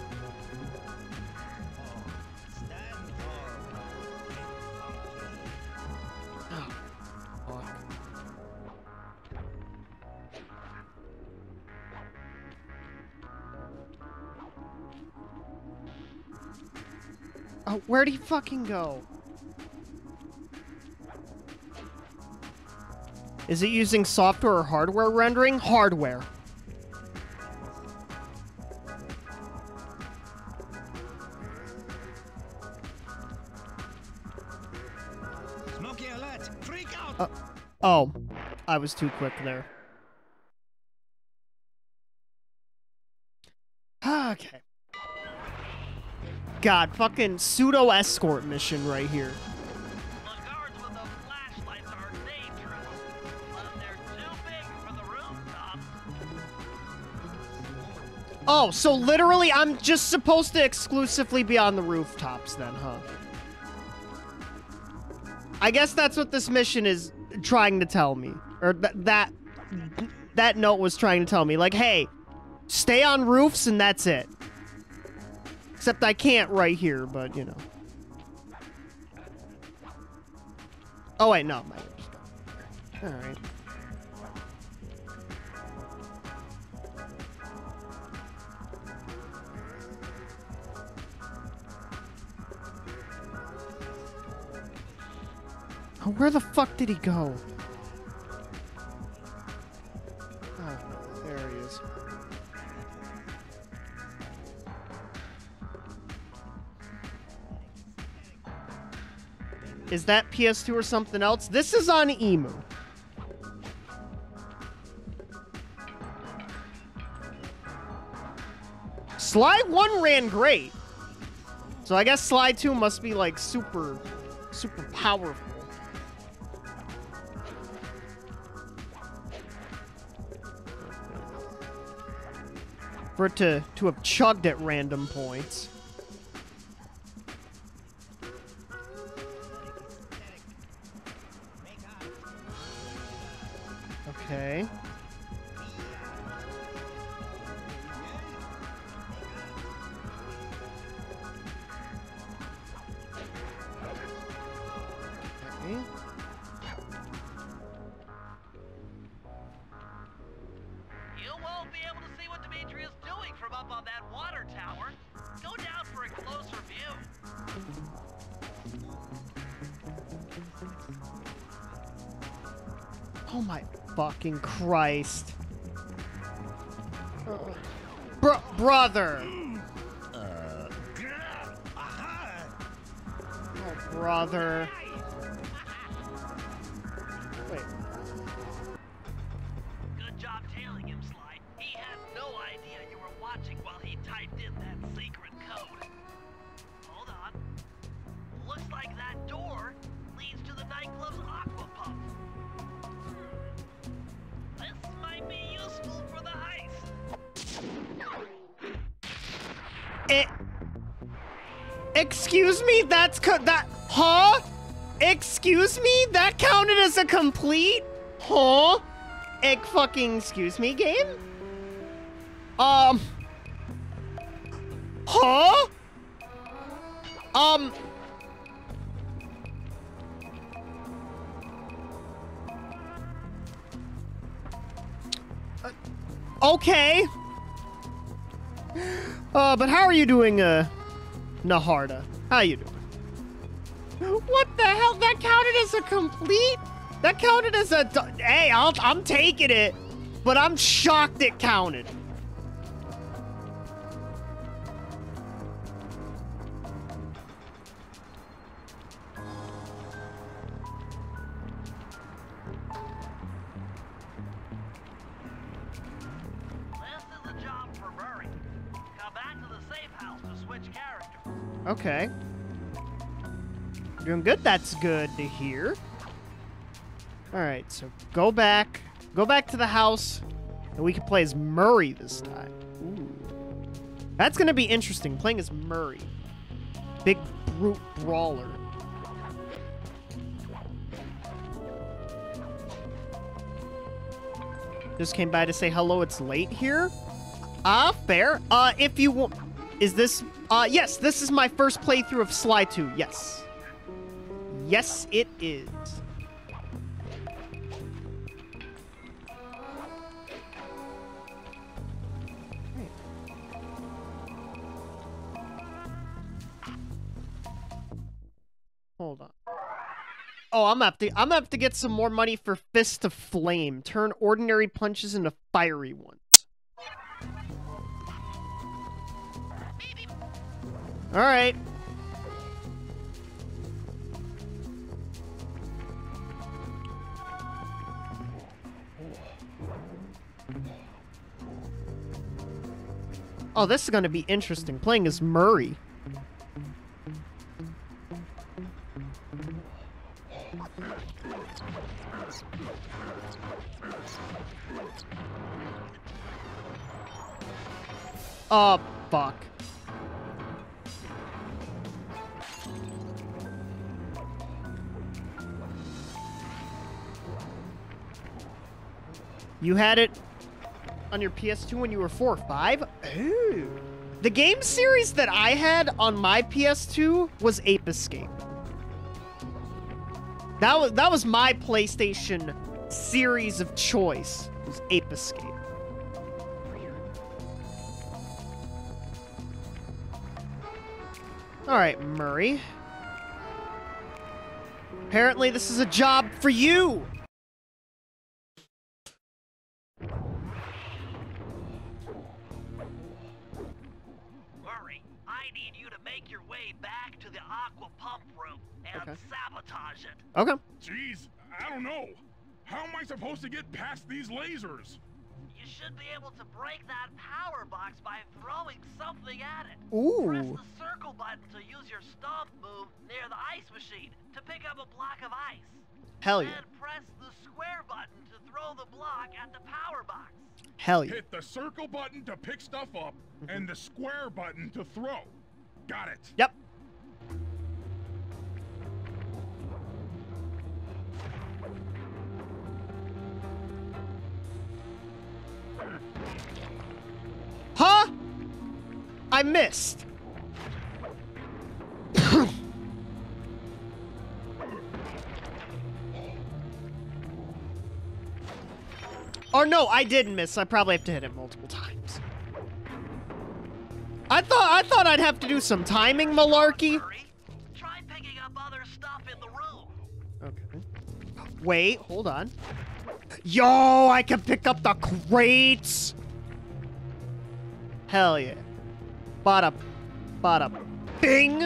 Oh, where'd he fucking go? Is it using software or hardware rendering? Hardware. Smoky alert! Freak out! Uh, oh, I was too quick there. Okay. God, fucking pseudo escort mission right here. The guards with the flashlights are dangerous, but if they're too big for the rooftops. Oh, so literally, I'm just supposed to exclusively be on the rooftops then, huh? I guess that's what this mission is trying to tell me, or th that that note was trying to tell me. Like, hey, stay on roofs and that's it. Except I can't right here, but, you know. Oh, wait, no. All right. Oh, where the fuck did he go? Is that P S two or something else? This is on Emu. Sly one ran great. So I guess Sly two must be like super, super powerful. For it to, to have chugged at random points. Okay. Okay. You won't be able to see what Dimitri is doing from up on that water tower. Go down for a closer view. Oh my fucking Christ. Uh, br brother. Uh, oh, brother. Wait. Good job tailing him, Sly. He had no idea you were watching while he typed in that secret code. Hold on. Looks like that door leads to the nightclub's aqua pump. Be useful for the heist. It, excuse me, that's co that huh? Excuse me, that counted as a complete huh? Egg fucking excuse me game. Um, huh? Um. Okay. Uh, but how are you doing, uh, Naharda? How you doing? What the hell? That counted as a complete? That counted as a... Hey, I'll, I'm taking it, but I'm shocked it counted. Okay. Doing good. That's good to hear. All right, so go back. Go back to the house, and we can play as Murray this time. Ooh. That's going to be interesting, playing as Murray. Big brute brawler. Just came by to say hello. It's late here. Ah, uh, fair. Uh, if you want... Is this... Uh, yes, this is my first playthrough of Sly two. Yes. Yes, it is. Hold on. Oh, I'm gonna have to, I'm gonna have to get some more money for Fist of Flame. Turn ordinary punches into fiery ones. Alright. Oh, this is gonna be interesting. Playing as Murray. Oh, fuck. You had it on your P S two when you were four or five? Ooh. The game series that I had on my P S two was Ape Escape. That was, that was my PlayStation series of choice, was Ape Escape. All right, Murray. Apparently this is a job for you. Murray, I need you to make your way back to the aqua pump room and okay. sabotage it. Okay. Jeez, I don't know. How am I supposed to get past these lasers? You should be able to break that power box by throwing something at it. Ooh. Press the circle button to use your stomp move near the ice machine to pick up a block of ice. Hell yeah. And press the square button to throw the block at the power box. Hell yeah. Hit the circle button to pick stuff up and the square button to throw. Got it. Yep. Huh? I missed. Or no, I didn't miss. I probably have to hit it multiple times. I thought I thought I'd have to do some timing malarkey. Try picking up other stuff in the room. Okay. Wait, hold on. Yo, I can pick up the crates. Hell yeah. Bada, bada, bing.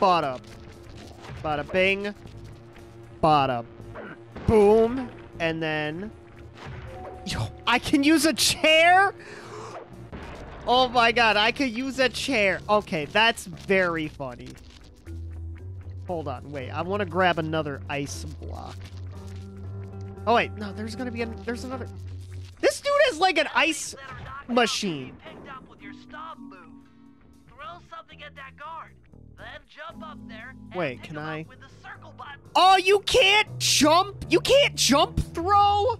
Bada, bada, bing. Bada, boom. And then... Yo, I can use a chair? Oh my god, I could use a chair. Okay, that's very funny. Hold on, wait. I want to grab another ice block. Oh wait, no, there's gonna be a... There's another... This dude has like an ice... machine. Picked up with your stomp move. Throw something at that guard. Then jump up there. And Wait, can I? With the circle button. Oh, you can't jump. You can't jump throw,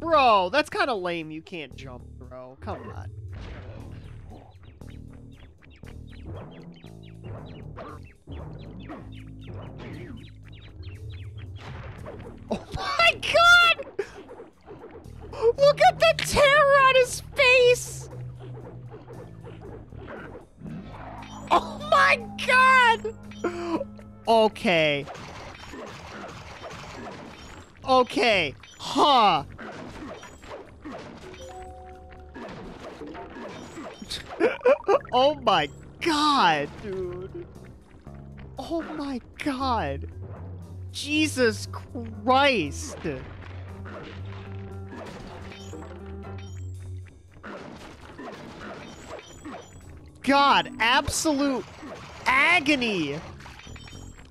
bro. That's kind of lame. You can't jump throw. Come on. Oh my god! Look at the terror on his face! Oh my god! Okay. Okay. Huh. Oh my god, dude. Oh my god. Jesus Christ. God, absolute agony.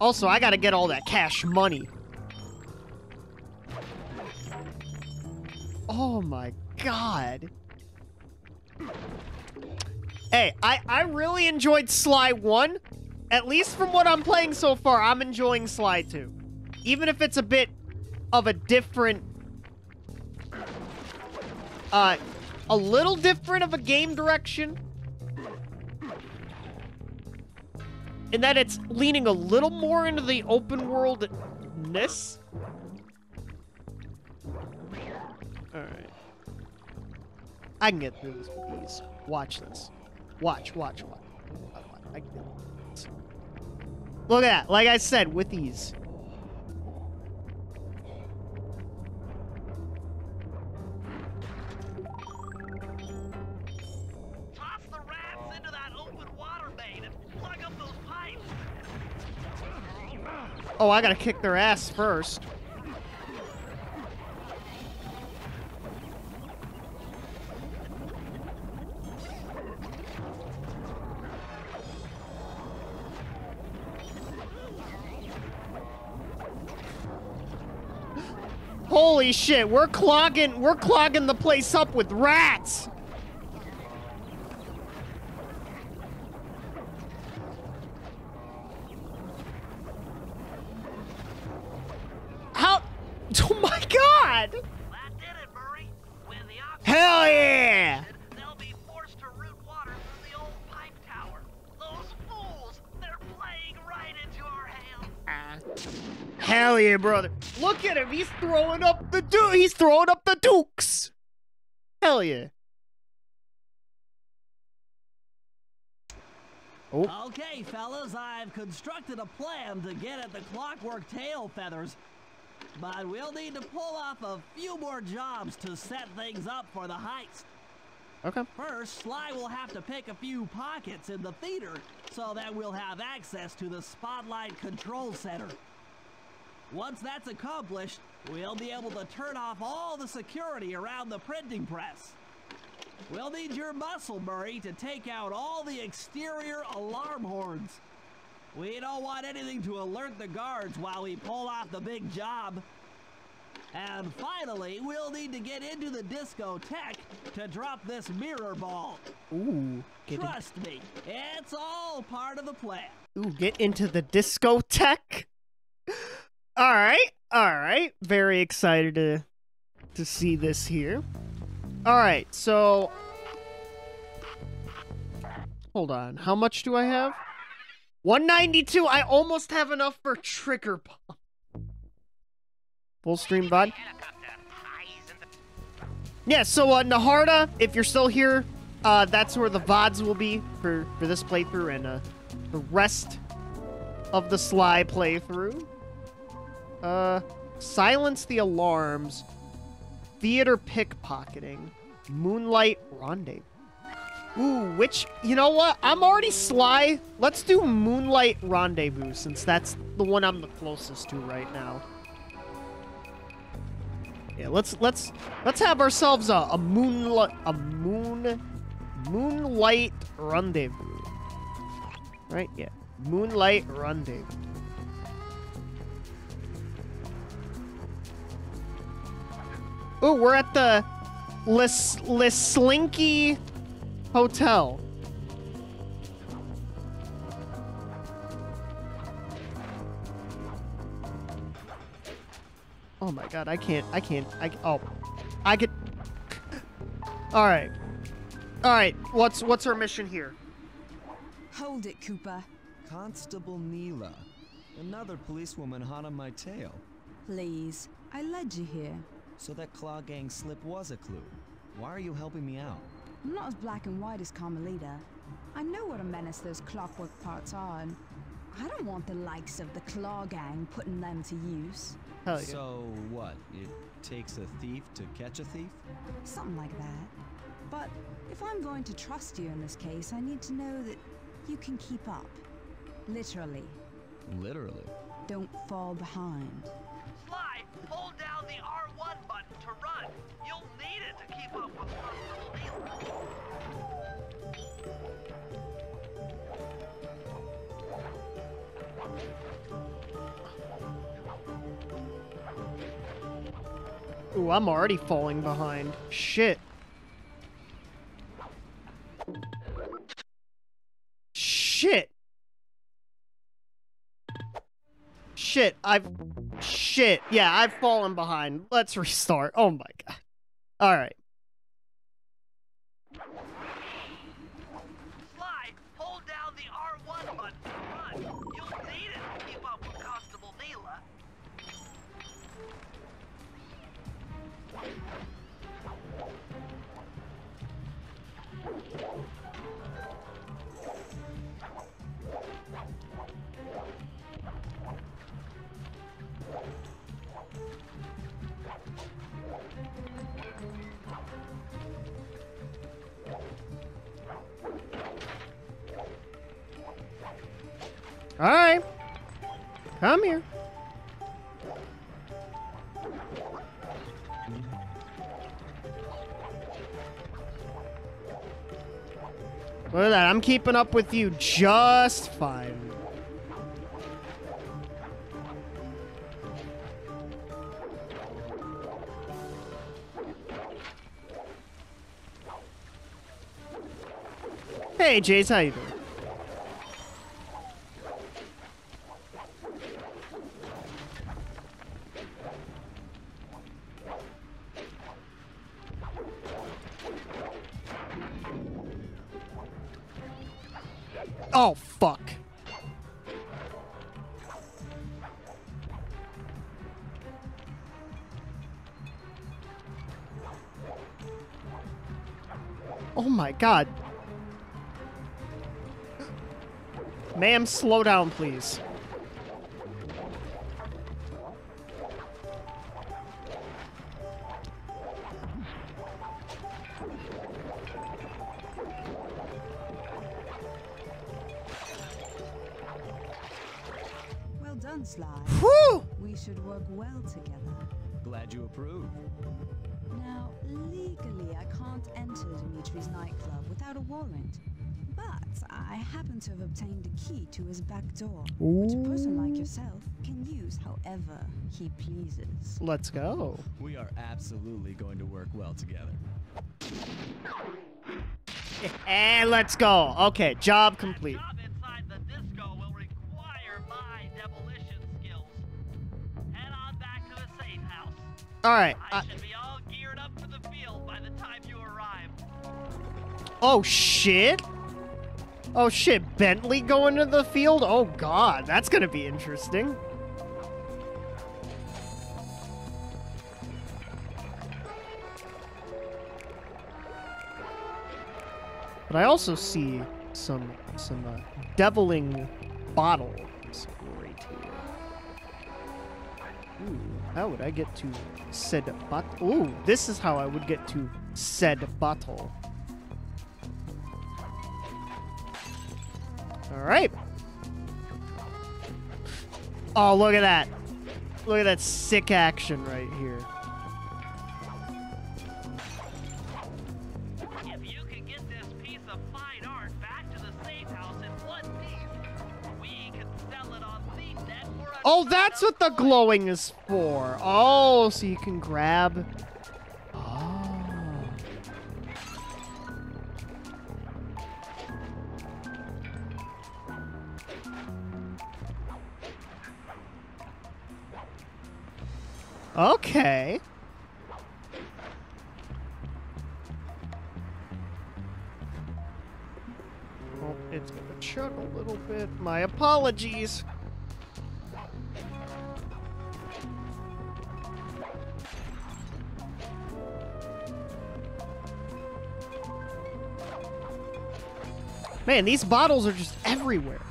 Also, I gotta get all that cash money. Oh my god. Hey, I, I really enjoyed Sly one. At least from what I'm playing so far, I'm enjoying Sly two. Even if it's a bit of a different Uh, a little different of a game direction. In that it's leaning a little more into the open worldness. Alright. I can get through this with ease. Watch this. Watch, watch, watch. I can get this. Look at that. Like I said, with ease. Oh, I gotta kick their ass first. Holy shit, we're clogging, we're clogging the place up with rats. That did it, Murray. When the oxygen hell yeah! Ended, they'll be forced to root water through the old pipe tower. Those fools, they're playing right into our hands. Uh, hell yeah, brother. Look at him, he's throwing up the du- he's throwing up the dukes. Hell yeah. Oh. Okay, fellas, I've constructed a plan to get at the Clockwerk tail feathers. But we'll need to pull off a few more jobs to set things up for the heist. Okay. First, Sly will have to pick a few pockets in the theater so that we'll have access to the Spotlight Control Center. Once that's accomplished, we'll be able to turn off all the security around the printing press. We'll need your muscle, Murray, to take out all the exterior alarm horns. We don't want anything to alert the guards while we pull off the big job. And finally, we'll need to get into the discotheque to drop this mirror ball. Ooh. Trust in. me, it's all part of the plan. Ooh, get into the discotheque? Alright, alright. Very excited to, to see this here. Alright, so... Hold on, how much do I have? one ninety-two, I almost have enough for trigger pump. Full stream V O D. Yeah, so uh, Naharda, if you're still here, uh, that's where the V O Ds will be for, for this playthrough and uh, the rest of the Sly playthrough. Uh, silence the alarms. Theater pickpocketing. Moonlight Rendezvous. Ooh, which, you know what? I'm already Sly. Let's do Moonlight Rendezvous, since that's the one I'm the closest to right now. Yeah, let's let's let's have ourselves a, a moonlight a moon Moonlight Rendezvous. Right? Yeah, Moonlight Rendezvous. Ooh, we're at the Lis Lislinky Hotel. Oh my god, I can't, I can't, I, oh, I could. Alright. Alright, what's, what's our mission here? Hold it, Koopa. Constable Neyla. Another policewoman hot on my tail. Please, I led you here. So that Claw Gang slip was a clue. Why are you helping me out? I'm not as black and white as Carmelita. I know what a menace those clockwork parts are, and I don't want the likes of the Claw Gang putting them to use. Hell yeah. So what? It takes a thief to catch a thief? Something like that. But if I'm going to trust you in this case, I need to know that you can keep up. Literally. Literally? Don't fall behind. Sly, hold down the R one button to run. You'll need it to keep up with Constable Neyla. Ooh, I'm already falling behind. Shit. Shit. Shit, I've... Shit. Yeah, I've fallen behind. Let's restart. Oh my god. Alright. All right. Come here. Look at that. I'm keeping up with you just fine. Hey, Jace, how you doing? Oh, fuck. Oh my God. Ma'am, slow down, please. Well done, Sly. Whew! We should work well together. Glad you approve. Now, legally, I can't enter Dimitri's nightclub without a warrant. But I happen to have obtained a key to his back door, which a person like yourself can use however he pleases. Let's go. We are absolutely going to work well together. And let's go. Okay, job complete. That job inside the disco will require my demolition skills. Head on back to the safe house. All right. I uh, should be all geared up for the field by the time you arrive. Oh, shit. Oh shit, Bentley going to the field? Oh God, that's gonna be interesting. But I also see some some uh, deviling bottles. Right here. Ooh, how would I get to said bottle? Ooh, this is how I would get to said bottle. All right. Oh, look at that. Look at that sick action right here. If you could get this piece of fine art back to the safe house in one piece, we could sell it on TheNet for a oh, that's what the glowing is for. Oh, so you can grab. Okay. Well, it's gonna chug a little bit. My apologies. Man, these bottles are just everywhere.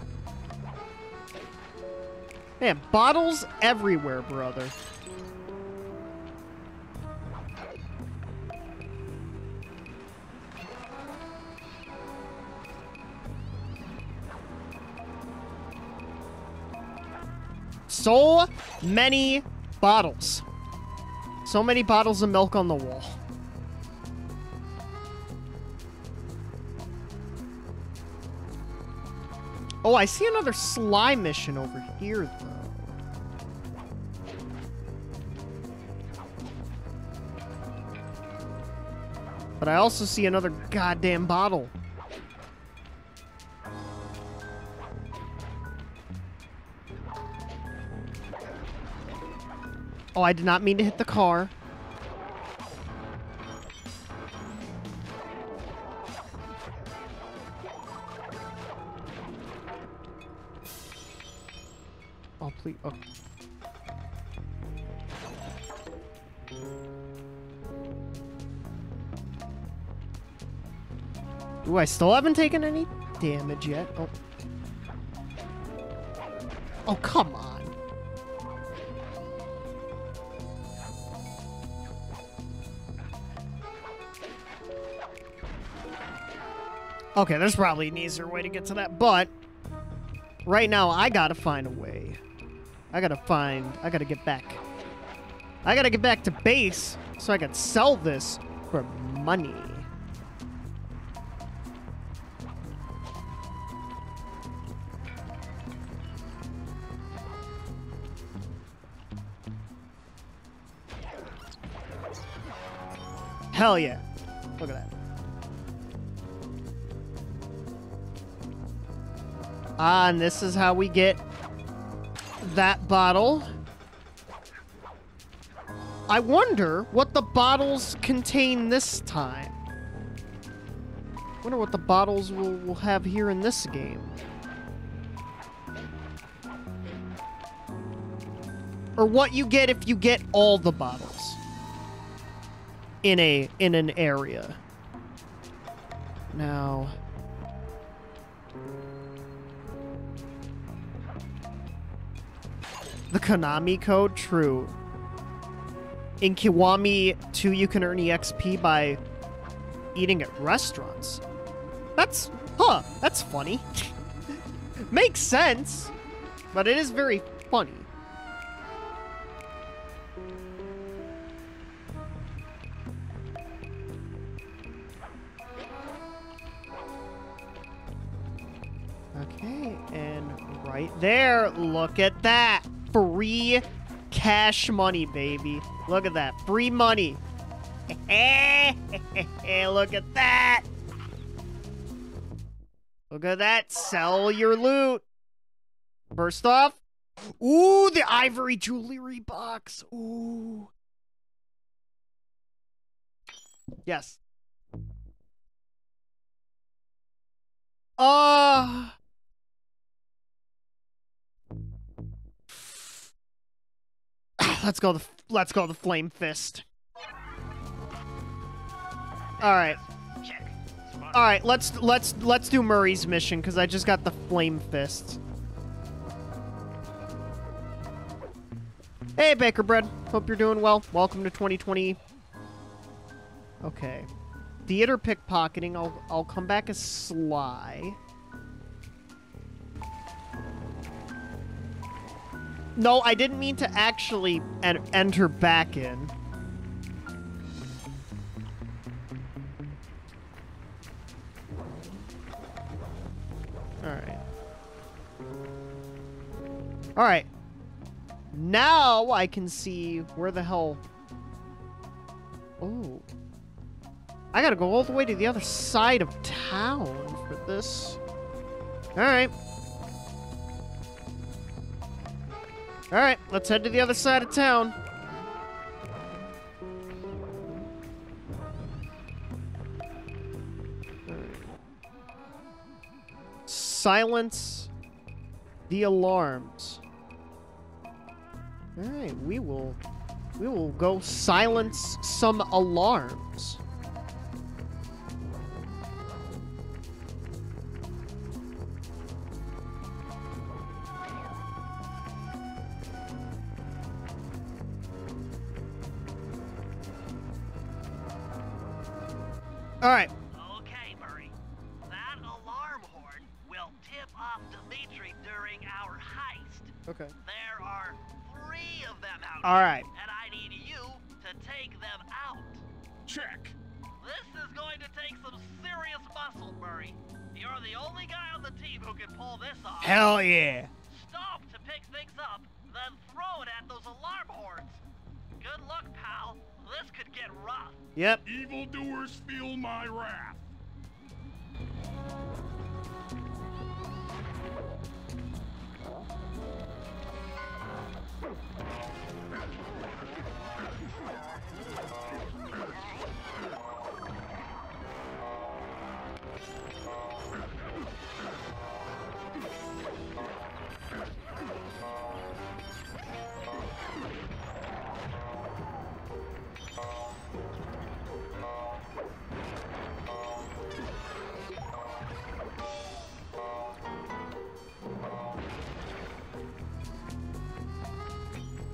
Man, bottles everywhere, brother. So many bottles. So many bottles of milk on the wall. Oh, I see another Sly mission over here, though. But I also see another goddamn bottle. Oh, I did not mean to hit the car. Oh, please. Oh. Ooh, I still haven't taken any damage yet. Oh. Oh, come on. Okay, there's probably an easier way to get to that, but Right now, I gotta find a way. I gotta find... I gotta get back. I gotta get back to base so I can sell this for money. Hell yeah. Look at that. Ah, and this is how we get that bottle. I wonder what the bottles contain this time. I wonder what the bottles will, will have here in this game. Or what you get if you get all the bottles in a in an area. Now... the Konami code? True. In Kiwami two, you can earn E X P by eating at restaurants. That's... huh, that's funny. Makes sense, but it is very funny. Okay, and right there, look at that. Free cash money, baby. Look at that. Free money. Look at that. Look at that. Sell your loot. First off. Ooh, the ivory jewelry box. Ooh. Yes. Uh... Let's go the let's go the flame fist. All right, all right. Let's let's let's do Murray's mission because I just got the flame fist. Hey, Baker Bread. Hope you're doing well. Welcome to twenty twenty. Okay, theater pickpocketing. I'll I'll come back as Sly. No, I didn't mean to actually en enter back in. Alright. Alright. Now I can see where the hell... Oh. I gotta go all the way to the other side of town for this. Alright. All right, let's head to the other side of town. Silence the alarms. All right, we will we will go silence some alarms. All right. Okay, Murray. That alarm horn will tip off Dimitri during our heist. Okay. There are three of them out All right. here, and I need you to take them out. Check. This is going to take some serious muscle, Murray. You're the only guy on the team who can pull this off. Hell yeah. Stop to pick things up, then throw it at those alarm horns. Good luck, pal. This could get rough. Yep. Evildoers feel my wrath.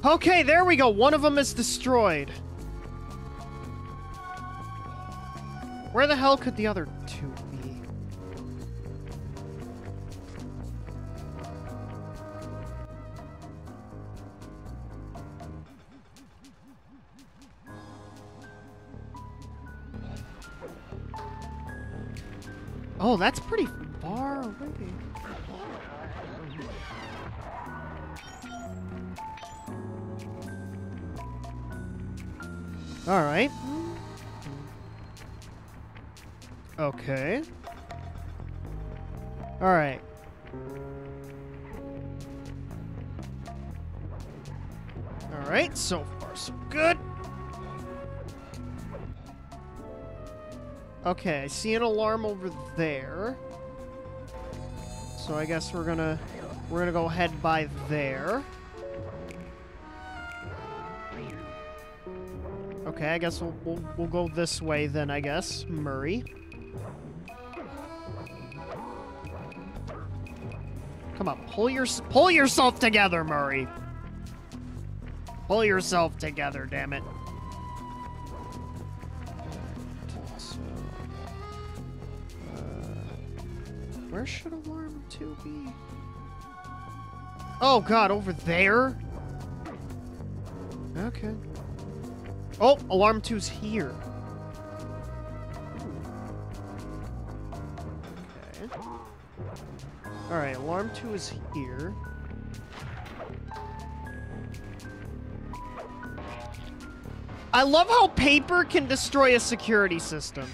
Okay, there we go. One of them is destroyed. Where the hell could the other two be? Oh, that's pretty far away. All right. Okay. All right. All right, so far so good. Okay, I see an alarm over there. So I guess we're gonna we're gonna go head by there. Okay, I guess we'll we'll, we'll go this way then. I guess Murray. Come on, pull your pull yourself together, Murray. Pull yourself together, damn it. Uh, where should alarm two be? Oh God, over there. Okay. Oh, alarm two's here. Okay. All right, alarm two is here. I love how paper can destroy a security system.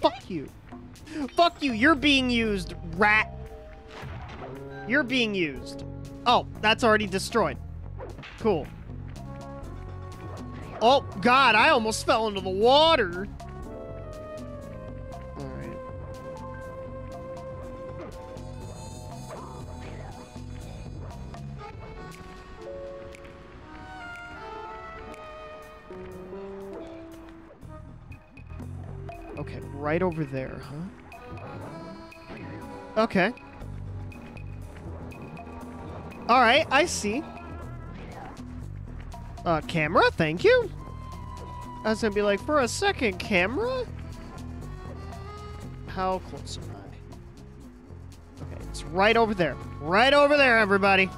Fuck you. Fuck you, you're being used, rat. You're being used. Oh, that's already destroyed. Cool. Oh, God, I almost fell into the water. Right over there, huh? Okay. All right, I see. Uh, camera, thank you. I was gonna be like, for a second, camera? How close am I? Okay, it's right over there. Right over there, everybody.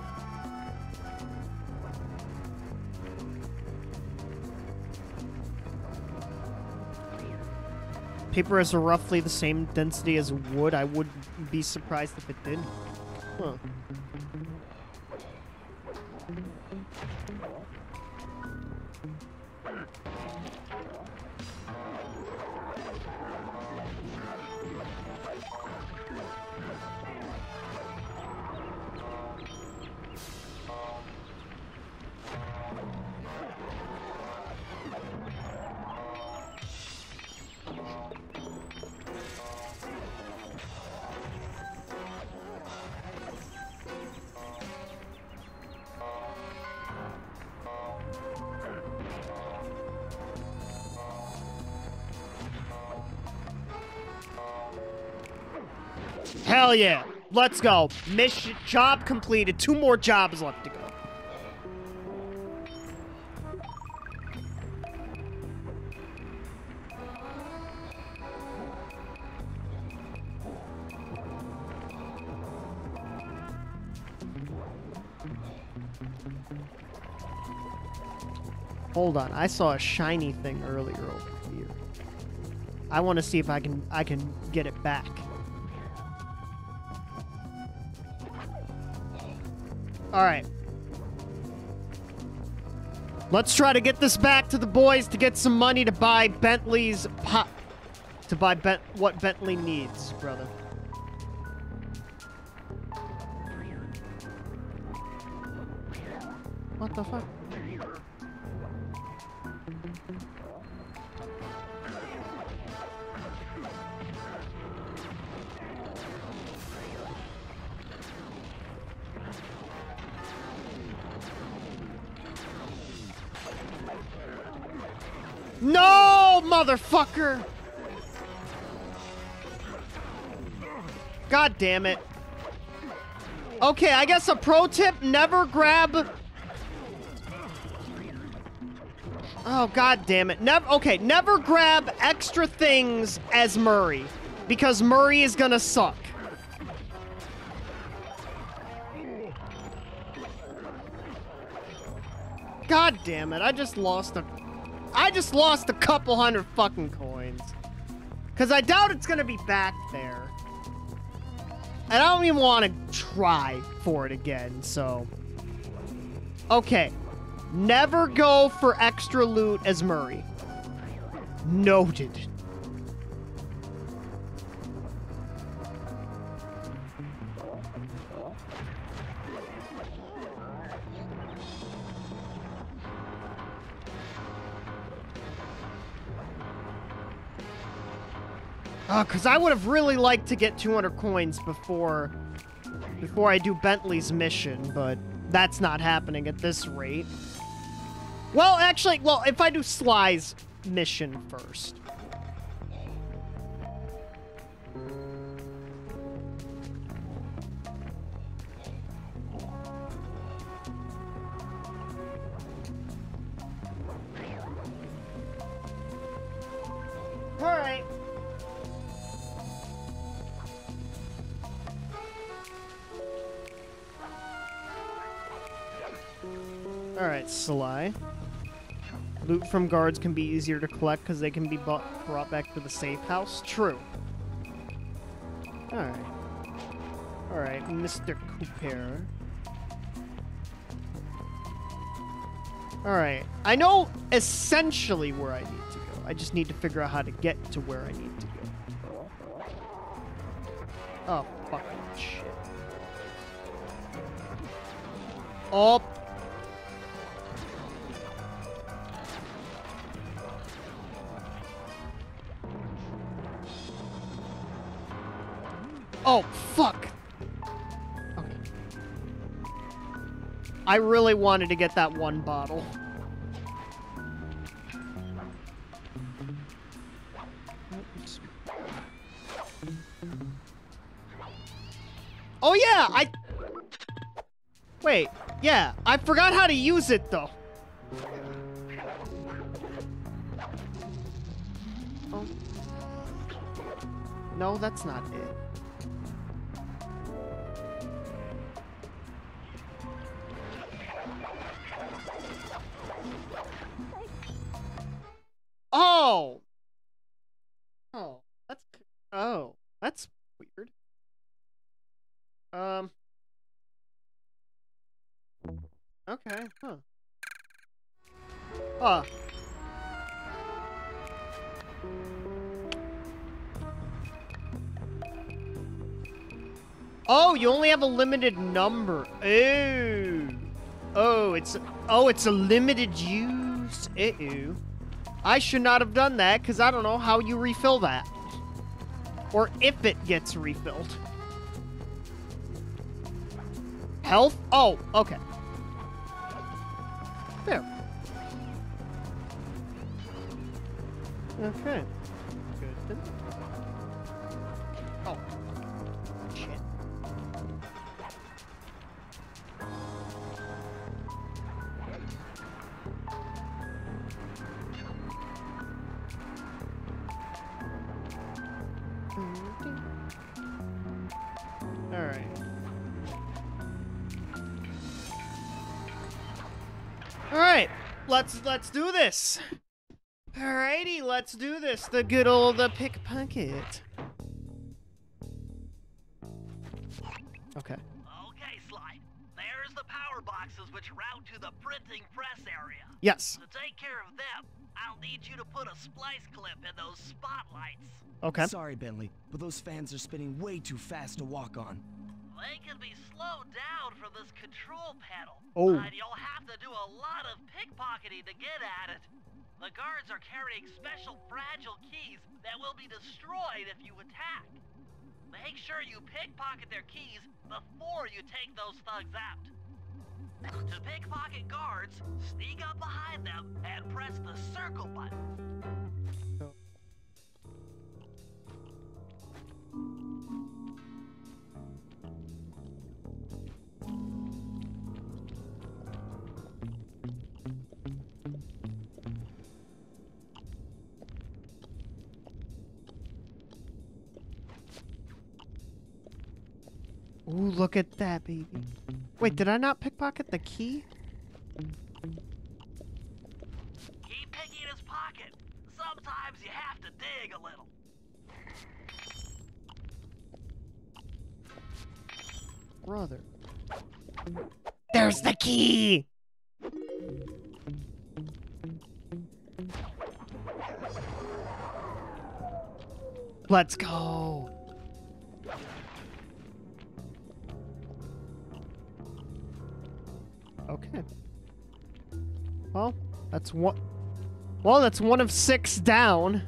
Paper has roughly the same density as wood. I wouldn't be surprised if it did. Huh. Hell yeah, let's go. Mission job completed. Two more jobs left to go. Hold on, I saw a shiny thing earlier over here. I want to see if I can I can get it back. All right. Let's try to get this back to the boys to get some money to buy Bentley's pop. To buy Bent what Bentley needs, brother. What the fuck? No, motherfucker! God damn it. Okay, I guess a pro tip, never grab... Oh, god damn it. Never. Okay, never grab extra things as Murray, because Murray is gonna suck. God damn it, I just lost a... I just lost a couple hundred fucking coins. Because I doubt it's going to be back there. And I don't even want to try for it again, so... Okay. Never go for extra loot as Murray. Noted. Oh, because I would have really liked to get two hundred coins before before I do Bentley's mission, but that's not happening at this rate. Well, actually, well, if I do Sly's mission first. Alright. Alright, Sly. Loot from guards can be easier to collect because they can be brought back to the safe house. True. Alright. Alright, Mister Cooper. Alright. I know essentially where I need to go. I just need to figure out how to get to where I need to go. Oh, fucking shit. Oh, Oh, fuck! Okay. I really wanted to get that one bottle. Oops. Oh yeah, I... Wait, yeah, I forgot how to use it, though. Oh. No, that's not it. Oh! Oh, that's... Oh, that's weird. Um... Okay, huh. Huh. Oh, you only have a limited number. Ooh. Oh, it's... Oh, it's a limited use. Ew. I should not have done that, because I don't know how you refill that. Or if it gets refilled. Health? Oh, okay. There. Okay. Good. Oh. Shit. Alright. Alright, let's let's do this. Alrighty, let's do this. The good old uh, pickpocket. Okay. Okay, Sly. There's the power boxes which route to the printing press area. Yes. To take care of them, I'll need you to put a splice clip in those spotlights. Okay. Sorry, Bentley, but those fans are spinning way too fast to walk on. They can be slowed down from this control panel. Oh. But you'll have to do a lot of pickpocketing to get at it. The guards are carrying special fragile keys that will be destroyed if you attack. Make sure you pickpocket their keys before you take those thugs out. To pickpocket guards, sneak up behind them and press the circle button. Ooh, look at that, baby. Wait, did I not pickpocket the key? sometimes you have to dig a little. Brother. There's the key! Let's go! Okay. Well, that's one... Well, that's one of six down.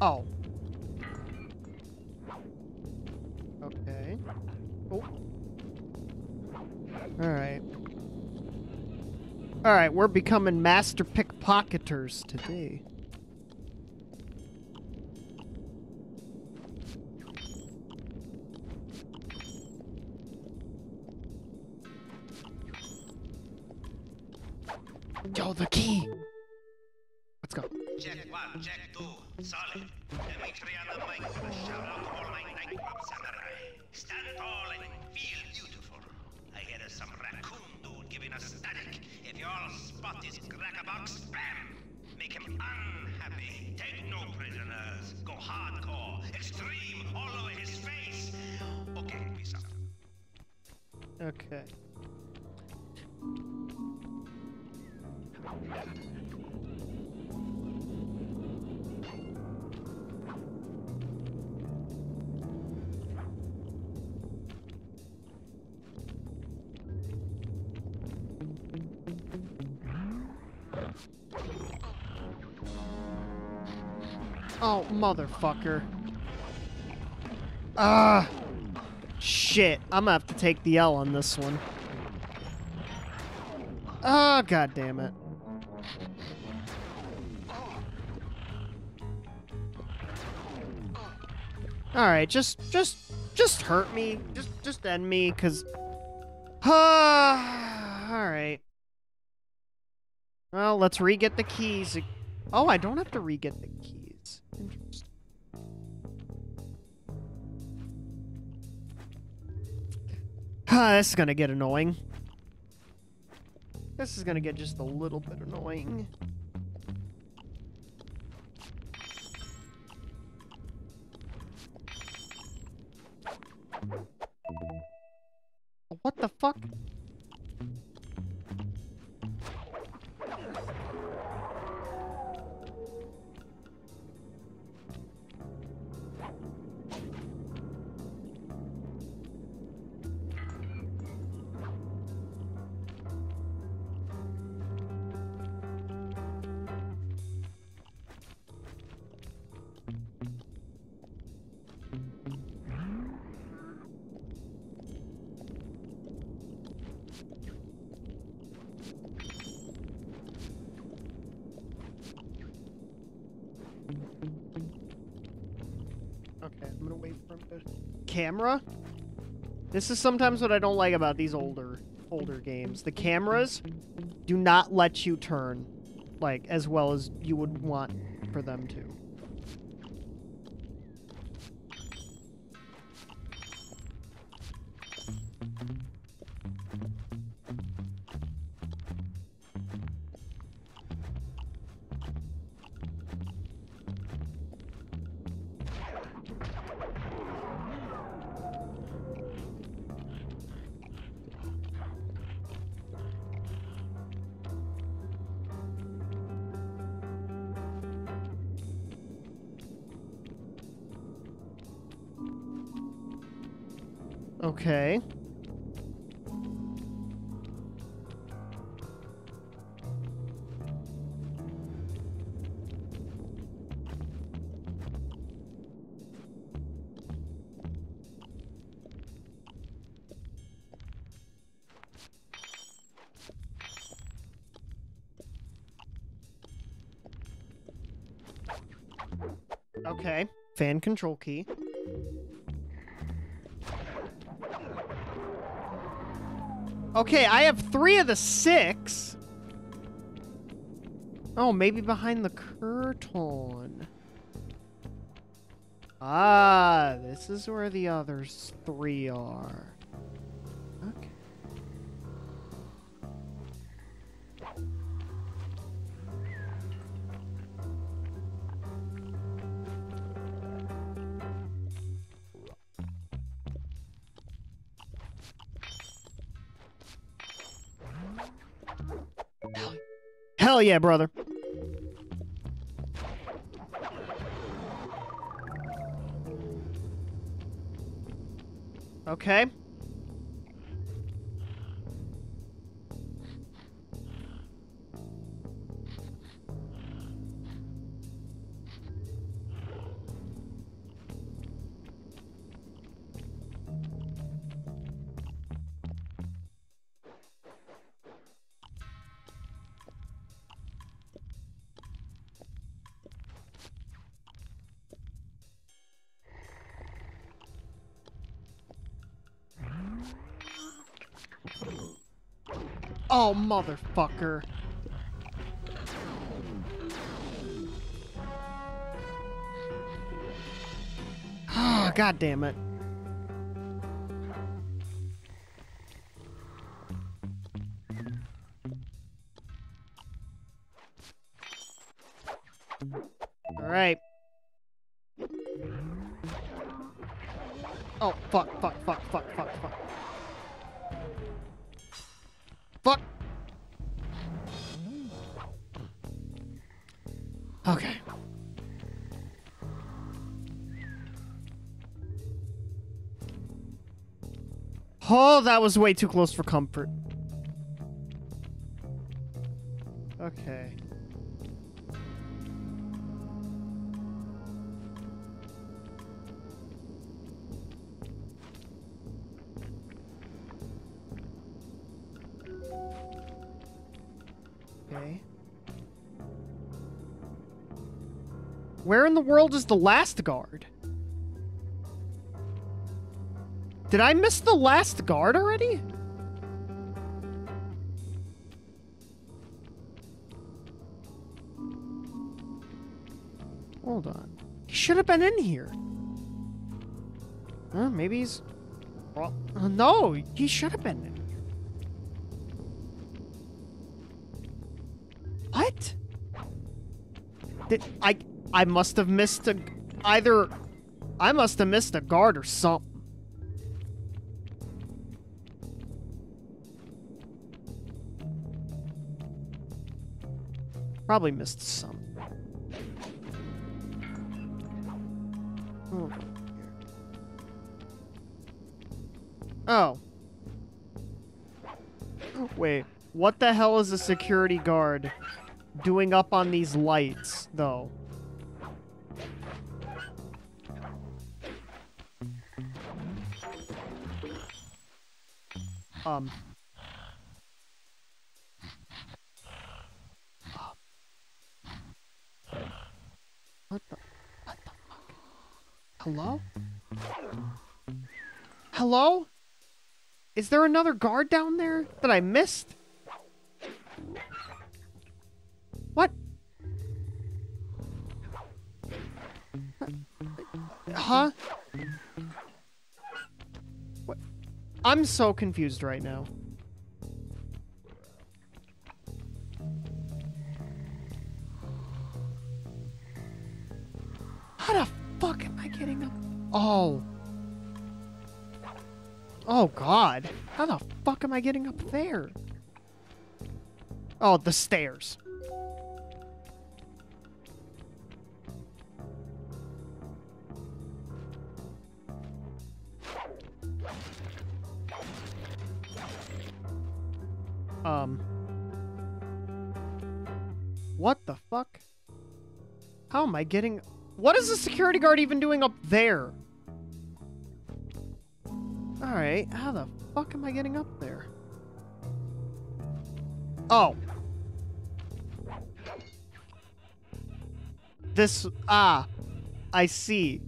Oh. Okay. Oh. Alright. Alright, we're becoming master pickpocketers today. Yo, the key! Let's go. Check one, check two, solid. Dimitri on the mic with a shout out for my nightclub samurai. Stand tall and feel beautiful. I hear there's some raccoon dude giving us static. If y'all spot this crackerbox, spam! Make him unhappy. Take no prisoners. Go hardcore. Extreme all over his face. Okay, peace out. Okay. Oh, motherfucker. Ah, shit. I'm gonna have to take the L on this one. Ah, god damn it. Alright, just, just, just hurt me. Just, just end me, cause... Ah, alright. Well, let's re-get the keys. Oh, I don't have to re-get the keys. Interesting. Ah, this is gonna get annoying. This is gonna get just a little bit annoying. What the fuck? Camera? This is sometimes what I don't like about these older older games. The cameras do not let you turn like as well as you would want for them to. Okay. Okay. Fan control key. Okay, I have three of the six. Oh, maybe behind the curtain. Ah, this is where the others three are. Okay. Hell yeah, brother. Okay. Oh, motherfucker. Oh, God damn it. All right. Oh, fuck, fuck, fuck, fuck, fuck, fuck. Fuck. Okay. Oh, that was way too close for comfort. Okay. Where in the world is the last guard? Did I miss the last guard already? Hold on. He should have been in here. Huh, maybe he's... Well, no, he should have been in here. What? Did I... I must have missed a... Either... I must have missed a guard or something. Probably missed something. Oh. Oh. Wait. What the hell is a security guard doing up on these lights, though? Um. What the? What the fuck? Hello? Hello? Is there another guard down there that I missed? What? Huh? I'm so confused right now. How the fuck am I getting up? Oh. Oh, God. How the fuck am I getting up there? Oh, the stairs. Um, what the fuck? How am I getting... What is the security guard even doing up there? Alright, how the fuck am I getting up there? Oh. This... Ah. I see.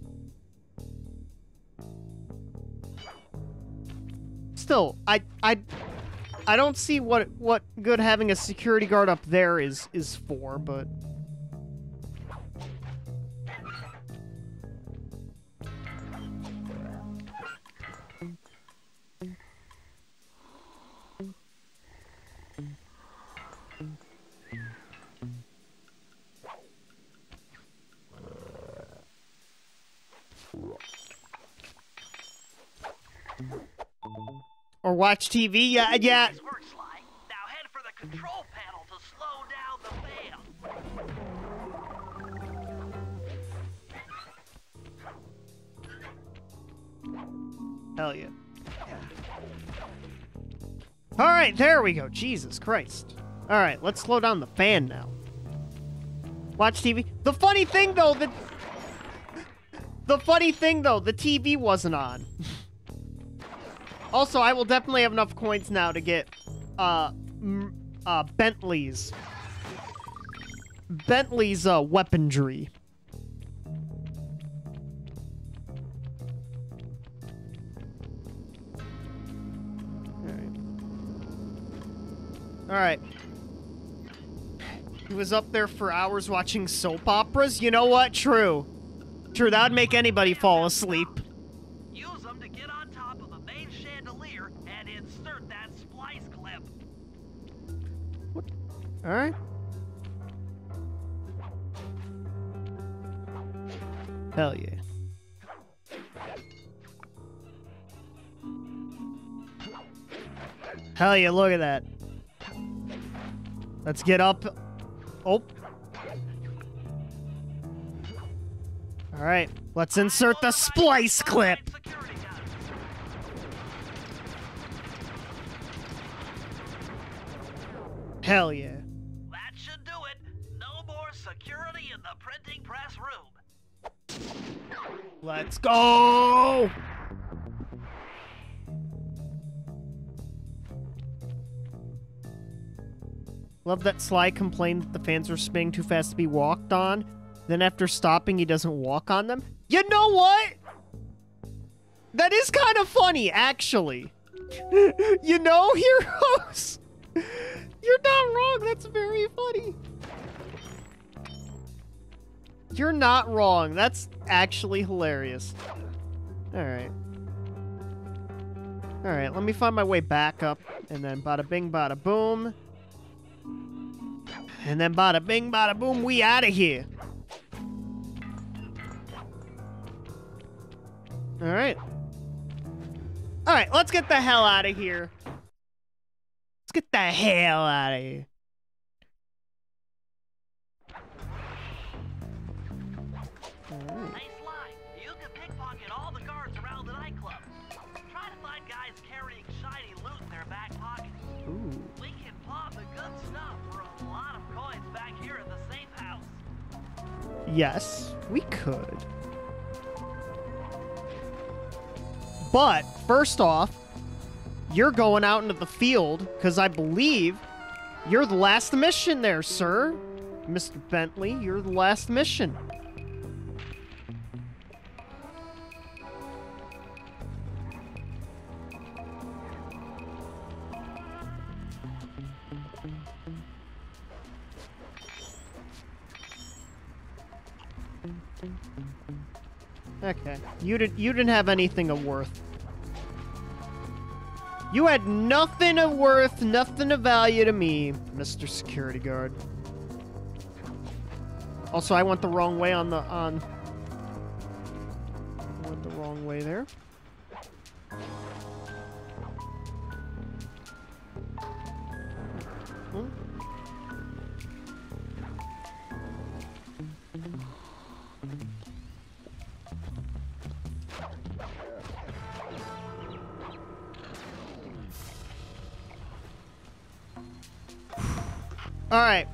Still, I... I... I don't see what what good having a security guard up there is is for, but or watch T V, yeah, yeah. Nice work, Sly. Now head for the control panel to slow down the fan. Hell yeah. All right, there we go. Jesus Christ. All right, let's slow down the fan now. Watch T V. The funny thing, though, that... The funny thing, though, the T V wasn't on. Also, I will definitely have enough coins now to get, uh, m uh, Bentley's. Bentley's, uh, weaponry. Alright. Alright. He was up there for hours watching soap operas? You know what? True. True, that would make anybody fall asleep. Use them to get on top of the main chandelier and insert that splice clip. What? All right. Hell yeah. Hell yeah, look at that. Let's get up. Oh. All right, let's insert the splice clip. Hell yeah. That should do it. No more security in the printing press room. Let's go. Love that Sly complained that the fans were spinning too fast to be walked on. Then after stopping, he doesn't walk on them. You know what? That is kind of funny, actually. You know, heroes? You're not wrong. That's very funny. You're not wrong. That's actually hilarious. All right. All right, let me find my way back up. And then bada bing, bada boom. And then bada bing, bada boom, we out of here. All right. All right, let's get the hell out of here. Let's get the hell out of here. All right. Hey, Sly, you can pickpocket all the guards around the nightclub. Try to find guys carrying shiny loot in their back pockets. Ooh. We can pawn the good stuff for a lot of coins back here at the safe house. Yes, we could. But, first off, you're going out into the field, because I believe you're the last mission there, sir. Mister Bentley, you're the last mission. Okay, you didn't you didn't have anything of worth. You had nothing of worth, nothing of value to me, Mister Security Guard. Also, I went the wrong way on the on. I went the wrong way there. Hmm. All right.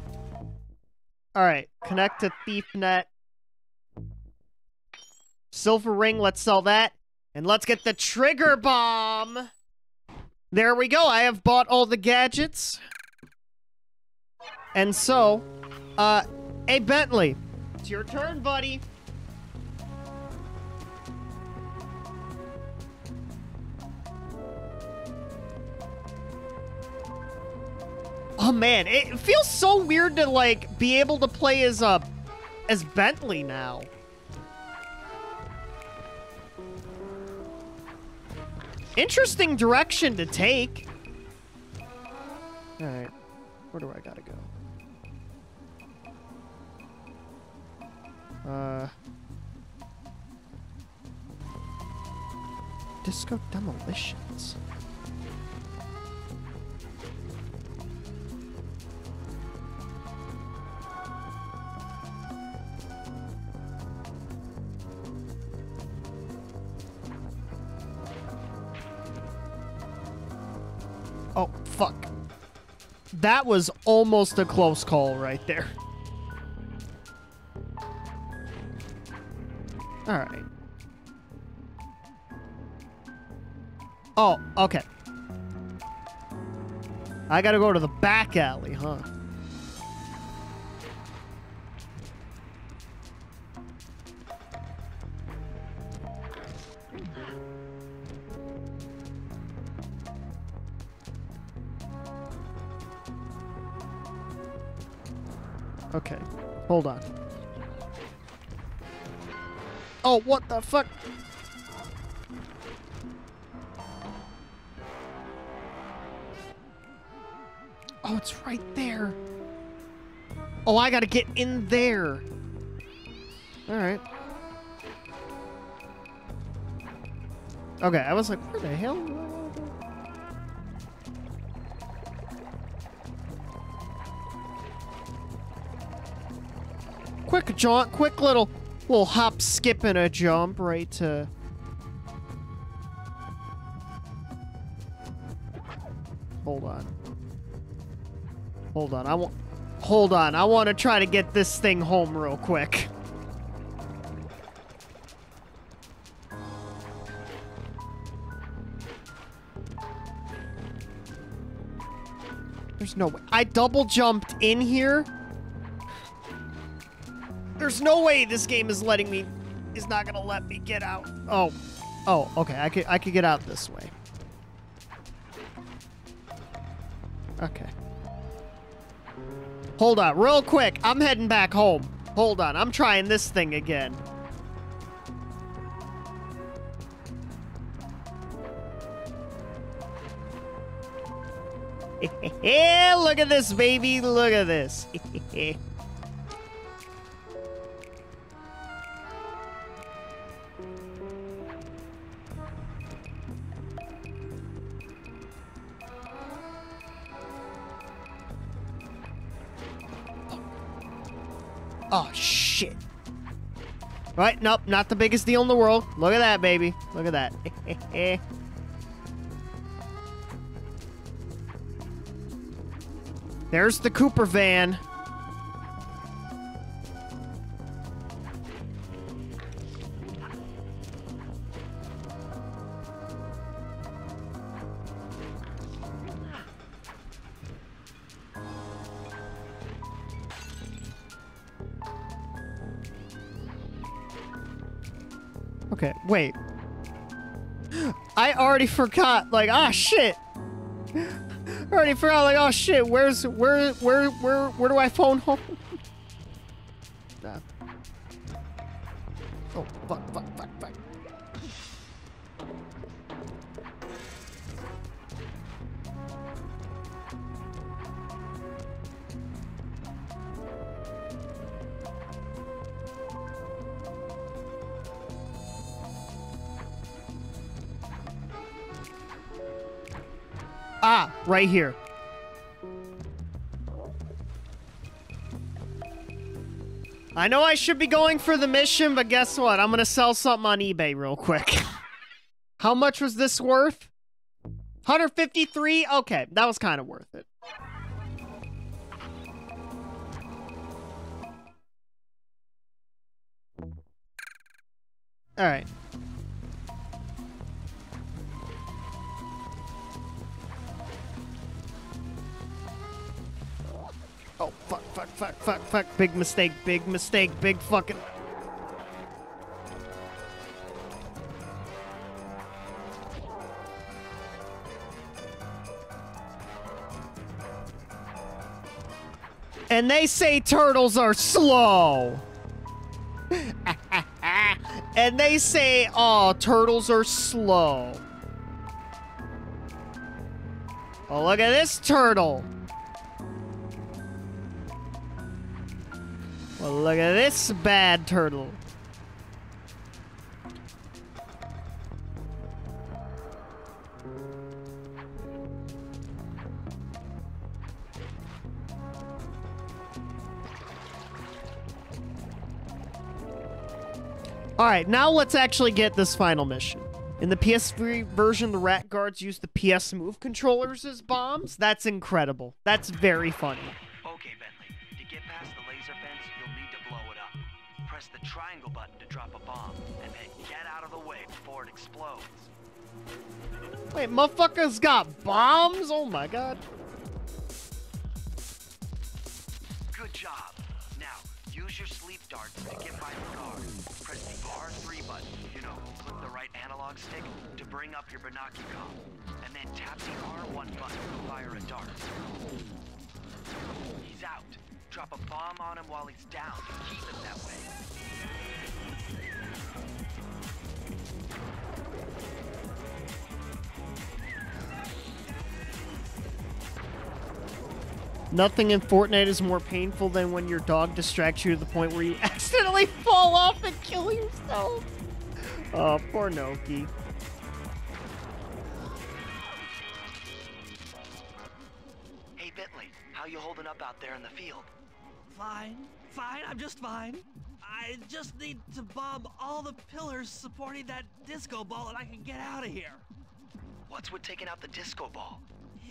All right. Connect to Thiefnet. Silver ring. Let's sell that. And let's get the trigger bomb. There we go. I have bought all the gadgets. And so, uh, hey, Bentley, it's your turn, buddy. Oh man, it feels so weird to like be able to play as uh, as Bentley now. Interesting direction to take. All right, where do I gotta go? Uh, Disco Demolitions. Oh, fuck. That was almost a close call right there. All right. Oh, okay. I gotta go to the back alley, huh? Okay, hold on. Oh, what the fuck? Oh, it's right there. Oh, I gotta get in there. All right. Okay, I was like, where the hell? Quick jaunt, quick little, little hop, skip, and a jump right to... Hold on. Hold on, I want... Hold on, I want to try to get this thing home real quick. There's no way. I double jumped in here. There's no way this game is letting me, is not gonna let me get out. Oh, oh, okay. I could, I could get out this way. Okay. Hold on, real quick. I'm heading back home. Hold on, I'm trying this thing again. Look at this, baby. Look at this. Oh, shit. Right? Nope. Not the biggest deal in the world. Look at that, baby. Look at that. There's the Cooper van. Okay, wait. I already forgot, like, ah, shit. I already forgot, like, oh, shit, where's, where, where, where, where do I phone home? uh, oh, fuck, fuck, fuck, fuck. Ah, right here. I know I should be going for the mission, but guess what? I'm gonna sell something on eBay real quick. How much was this worth? one hundred fifty-three? Okay, that was kind of worth it. All right. Oh, fuck, fuck, fuck, fuck, fuck. Big mistake, big mistake, big fucking... and they say turtles are slow. And they say, oh, turtles are slow. Oh, look at this turtle. Well, look at this bad turtle. Alright, now let's actually get this final mission. In the P S three version, the rat guards use the P S Move controllers as bombs. That's incredible. That's very funny. Okay, Bentley. To get past the laser fence, you'll need to blow it up. Press the triangle button to drop a bomb, and then get out of the way before it explodes. Wait, motherfuckers got bombs? Oh my god. Good job. Now, use your sleep darts to get by the car. Press the R three button, you know, click the right analog stick to bring up your Banakicom, and then tap the R one button to fire a dart. He's out. Drop a bomb on him while he's down to keep him that way. Nothing in Fortnite is more painful than when your dog distracts you to the point where you accidentally fall off and kill yourself. Oh, poor Noki. Hey, Bentley, how you holding up out there in the field? Fine, fine, I'm just fine. I just need to bomb all the pillars supporting that disco ball and I can get out of here. What's with taking out the disco ball?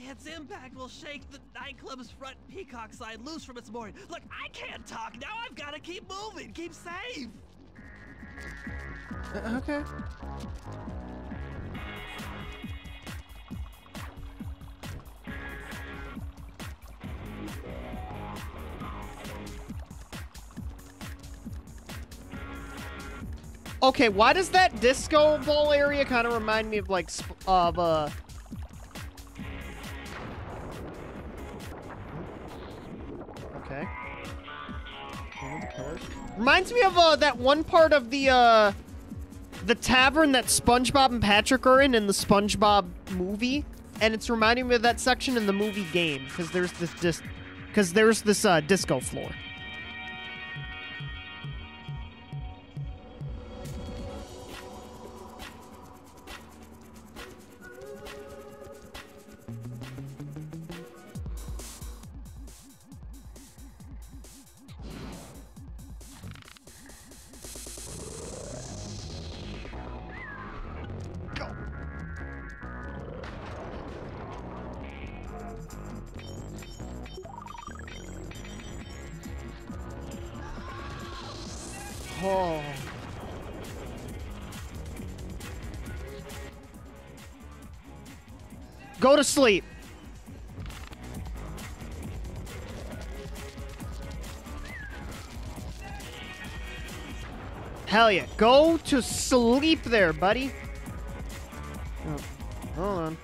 Its impact will shake the nightclub's front peacock side loose from its mooring. Look, I can't talk now. I've got to keep moving. Keep safe. Uh, okay. Okay, why does that disco ball area kind of remind me of like sp of a uh... Okay. Reminds me of uh, that one part of the uh, the tavern that SpongeBob and Patrick are in in the SpongeBob movie, and it's reminding me of that section in the movie game because there's this dis because there's this uh, disco floor. Oh. Go to sleep. Hell yeah. Go to sleep there, buddy. Oh, hold on.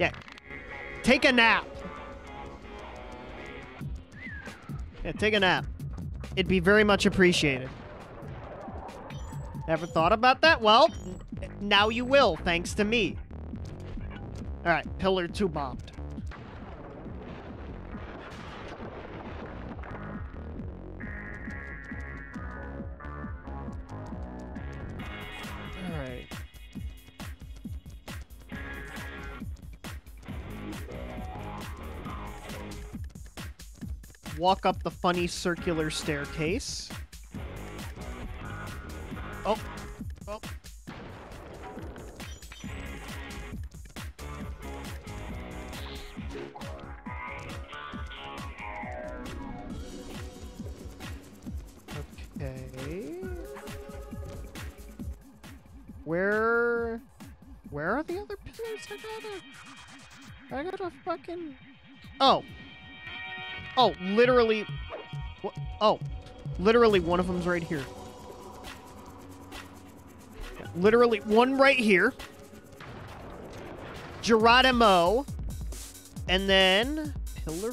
Yeah. Take a nap. Yeah, take a nap. It'd be very much appreciated. Never thought about that? Well, now you will, thanks to me. Alright, pillar two bombed. Alright. Walk up the funny circular staircase. Oh. Oh. Okay. Where... Where are the other pillars? I gotta... I gotta fucking... Oh. Oh, literally, oh, literally one of them's right here. Literally one right here. Geronimo. And then pillar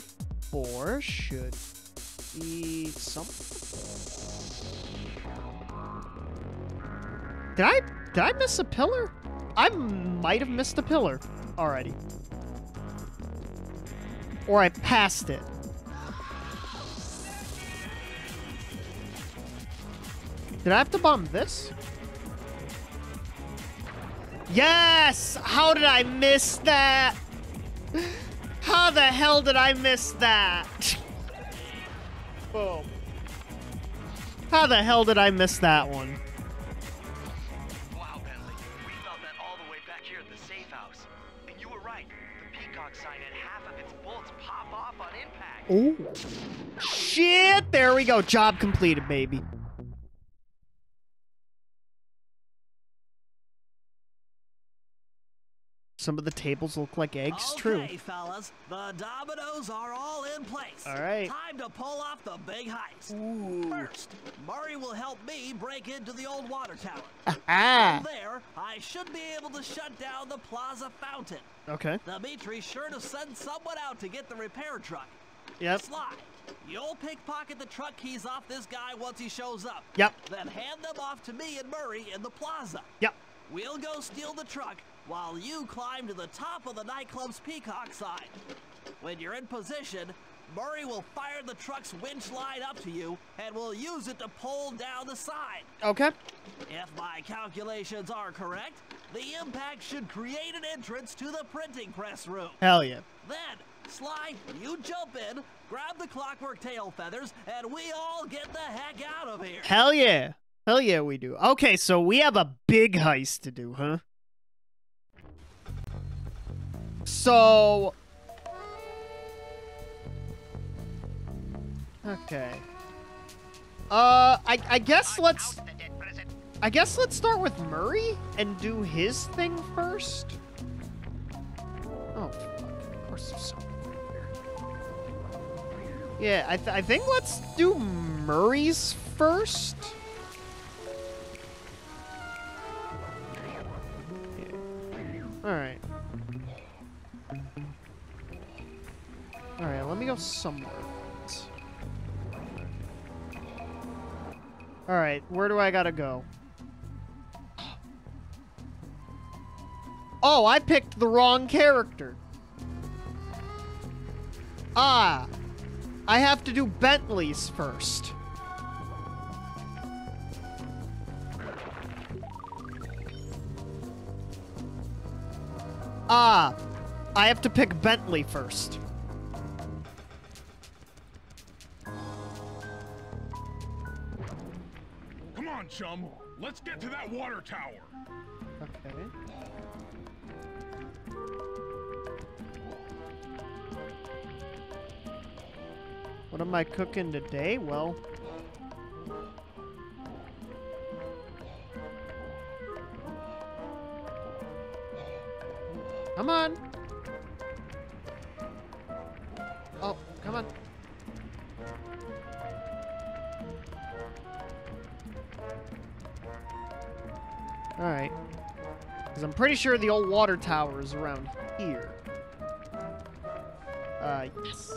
four should be something. Did I did I miss a pillar? I might have missed a pillar already. Or I passed it. Did I have to bomb this? Yes! How did I miss that? How the hell did I miss that? Boom. How the hell did I miss that one? Wow, Bentley. We felt that all the way back here at the safe house. And you were right. The peacock sign had half of its bolts pop off on impact. Oh. Shit! There we go. Job completed, baby. Some of the tables look like eggs. Okay, true. Okay, fellas, the dominoes are all in place. All right. Time to pull off the big heist. Ooh. First, Murray will help me break into the old water tower. From there, I should be able to shut down the plaza fountain. Okay. Dimitri's sure to send someone out to get the repair truck. Yes. Sly, you'll pickpocket the truck keys off this guy once he shows up. Yep. Then hand them off to me and Murray in the plaza. Yep. We'll go steal the truck while you climb to the top of the nightclub's peacock sign. When you're in position, Murray will fire the truck's winch line up to you, and we'll use it to pull down the sign. Okay. If my calculations are correct, the impact should create an entrance to the printing press room. Hell yeah. Then, Sly, you jump in, grab the clockwork tail feathers, and we all get the heck out of here. Hell yeah. Hell yeah, we do. Okay, so we have a big heist to do, huh? So, okay. Uh, I I guess let's I guess let's start with Murray and do his thing first. Oh, fuck. Of course there's something here. Yeah, I th I think let's do Murray's first. Yeah. All right. Alright, let me go somewhere. Alright, where do I gotta go? Oh, I picked the wrong character. Ah, I have to do Bentley's first. Ah, I have to pick Bentley first. Chum, let's get to that water tower. Okay. What am I cooking today? Well, come on. Oh, come on. Alright. Because I'm pretty sure the old water tower is around here. Uh, yes.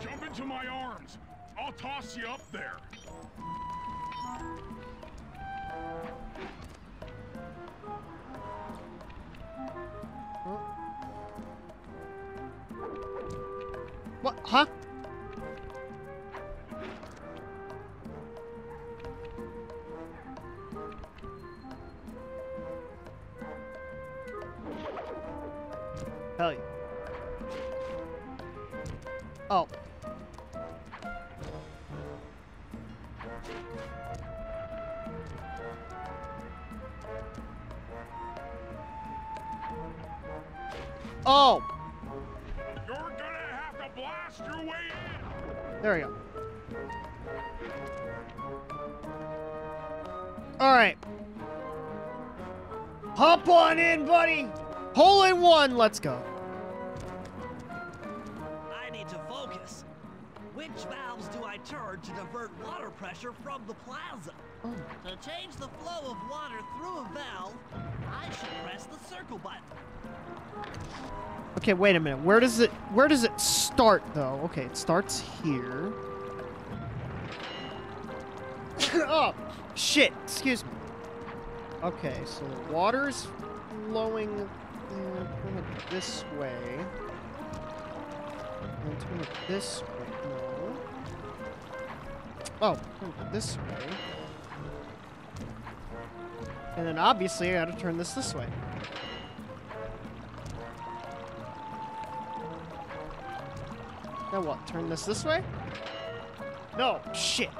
Jump into my arms. I'll toss you up there. What? Huh? Hell yeah. Oh. Oh! There we go. All right. Hop on in, buddy. Hole in one. Let's go. Which valves do I turn to divert water pressure from the plaza? Oh. To change the flow of water through a valve, I should press the circle button. Okay, wait a minute. Where does it where does it start though? Okay, it starts here. Oh, shit. Excuse me. Okay, so the water's flowing this way. I'm turn it this way. No. Oh, turn it this way. And then obviously I gotta turn this this way. Now what? Turn this this way? No, shit.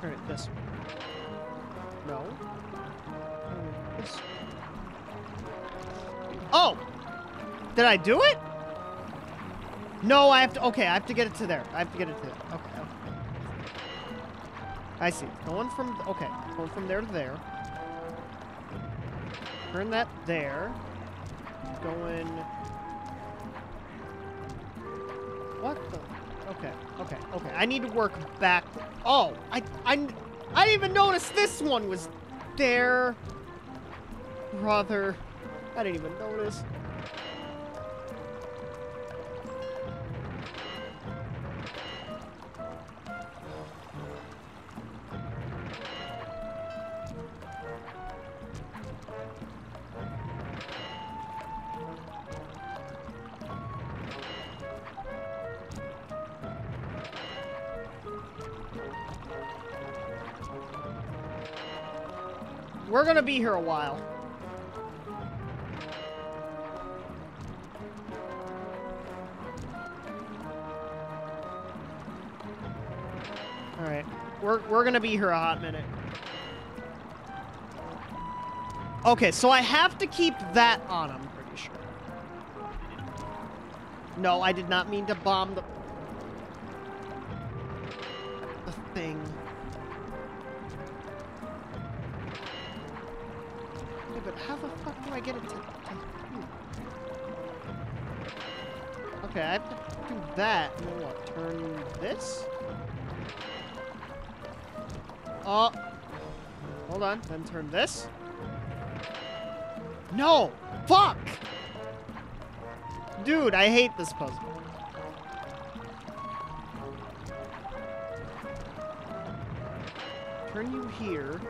Turn it this way. No. Turn it this way. Oh! Did I do it? No, I have to. Okay, I have to get it to there. I have to get it to there. Okay. okay. I see. Going from. Okay. Going from there to there. Turn that there. Going. What the? Okay. Okay. Okay. I need to work back. Oh! I. I. I didn't even notice this one was there. Brother. I didn't even notice. We're gonna be here a while. We're, we're gonna be here a hot minute. Okay, so I have to keep that on, I'm pretty sure. No, I did not mean to bomb the... the thing. Yeah, but how the fuck do I get it to... to okay, I have to do that. And then what, turn this? Oh, hold on. Then turn this. No, fuck, dude! I hate this puzzle. Turn you here.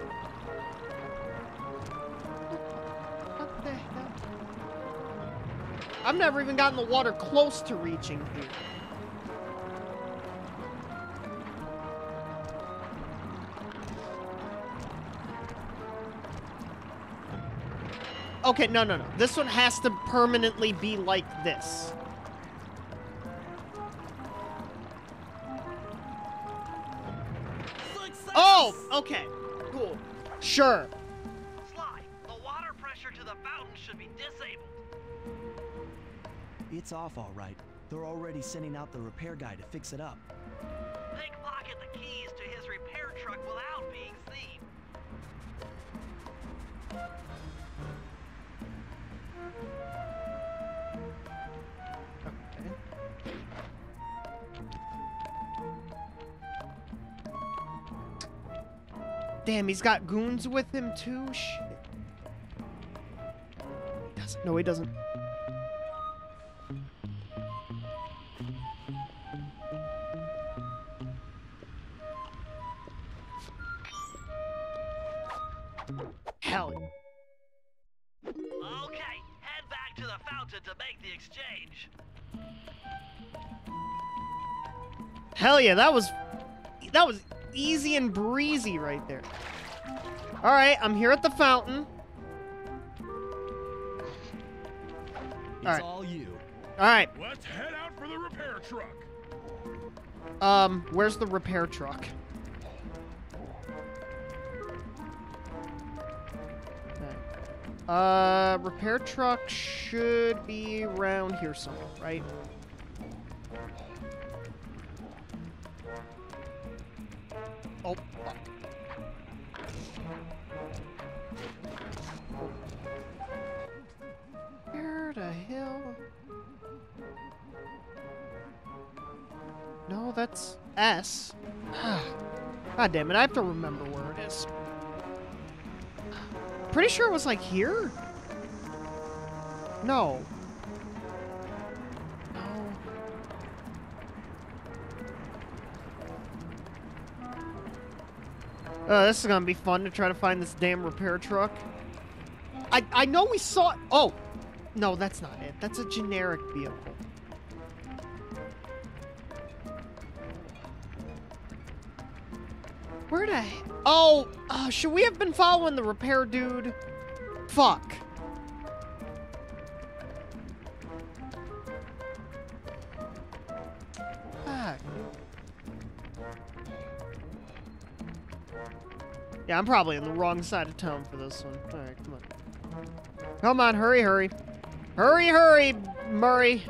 What the hell? I've never even gotten the water close to reaching here. Okay, no, no, no. This one has to permanently be like this. Success. Oh, okay. Cool. Sure. Sly, the water pressure to the fountain should be disabled. It's off all right. They're already sending out the repair guy to fix it up. They can pocket the keys to his repair truck without being seen. Damn, he's got goons with him too? Shit. He doesn't. No, he doesn't. Hell. Okay, head back to the fountain to make the exchange. Hell yeah, that was... That was... easy and breezy right there. All right, I'm here at the fountain. It's all right. All you. All right. Let's head out for the repair truck. Um, where's the repair truck? Okay. Uh, repair truck should be around here somewhere, right? Oh, fuck. Where the hell? That's S. God damn it, I have to remember where it is. Pretty sure it was like here? No. No. Uh, this is gonna be fun to try to find this damn repair truck. I, I know we saw it. Oh! No, that's not it. That's a generic vehicle. Where'd I... Oh, uh, should we have been following the repair dude? Fuck. Fuck. Yeah, I'm probably on the wrong side of town for this one. All right, come on. Come on, hurry, hurry. Hurry, hurry, Murray.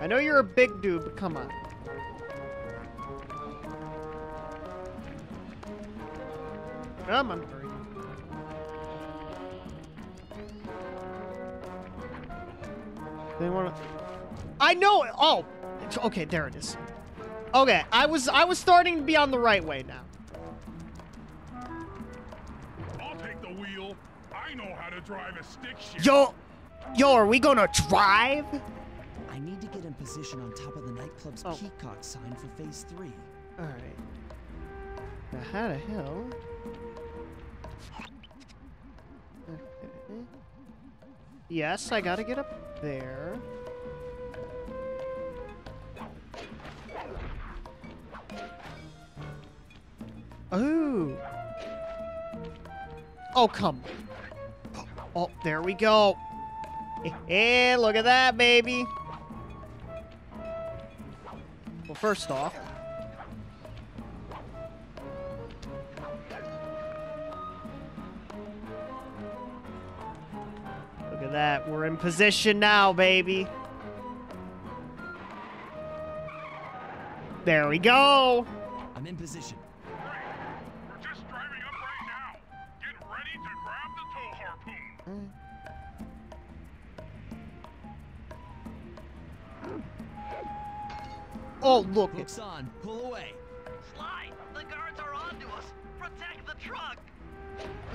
I know you're a big dude, but come on. Come on, Murray. They want to... I know. Oh, okay. There it is. Okay, I was I was starting to be on the right way now. I'll take the wheel. I know how to drive a stick shift. Yo, yo, are we gonna drive? I need to get in position on top of the nightclub's oh. peacock sign for phase three. All right. Now, how the hell? Yes, I gotta get up there. Ooh. Oh, come. Oh, there we go. Hey, look at that, baby. Well, first off. That we're in position now, baby. There we go. I'm in position. Great. We're just driving up right now. Get ready to grab the tow harpoon. Mm. Oh, look. It's on. Pull away. Sly, the guards are onto us. Protect the truck.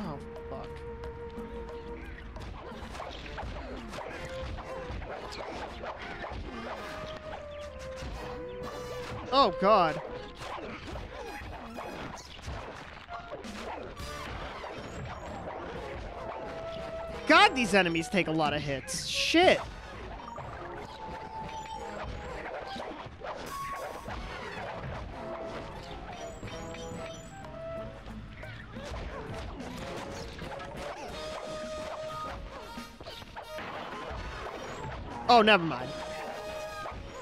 Oh, fuck. Oh God. God, these enemies take a lot of hits. Shit. Oh, never mind.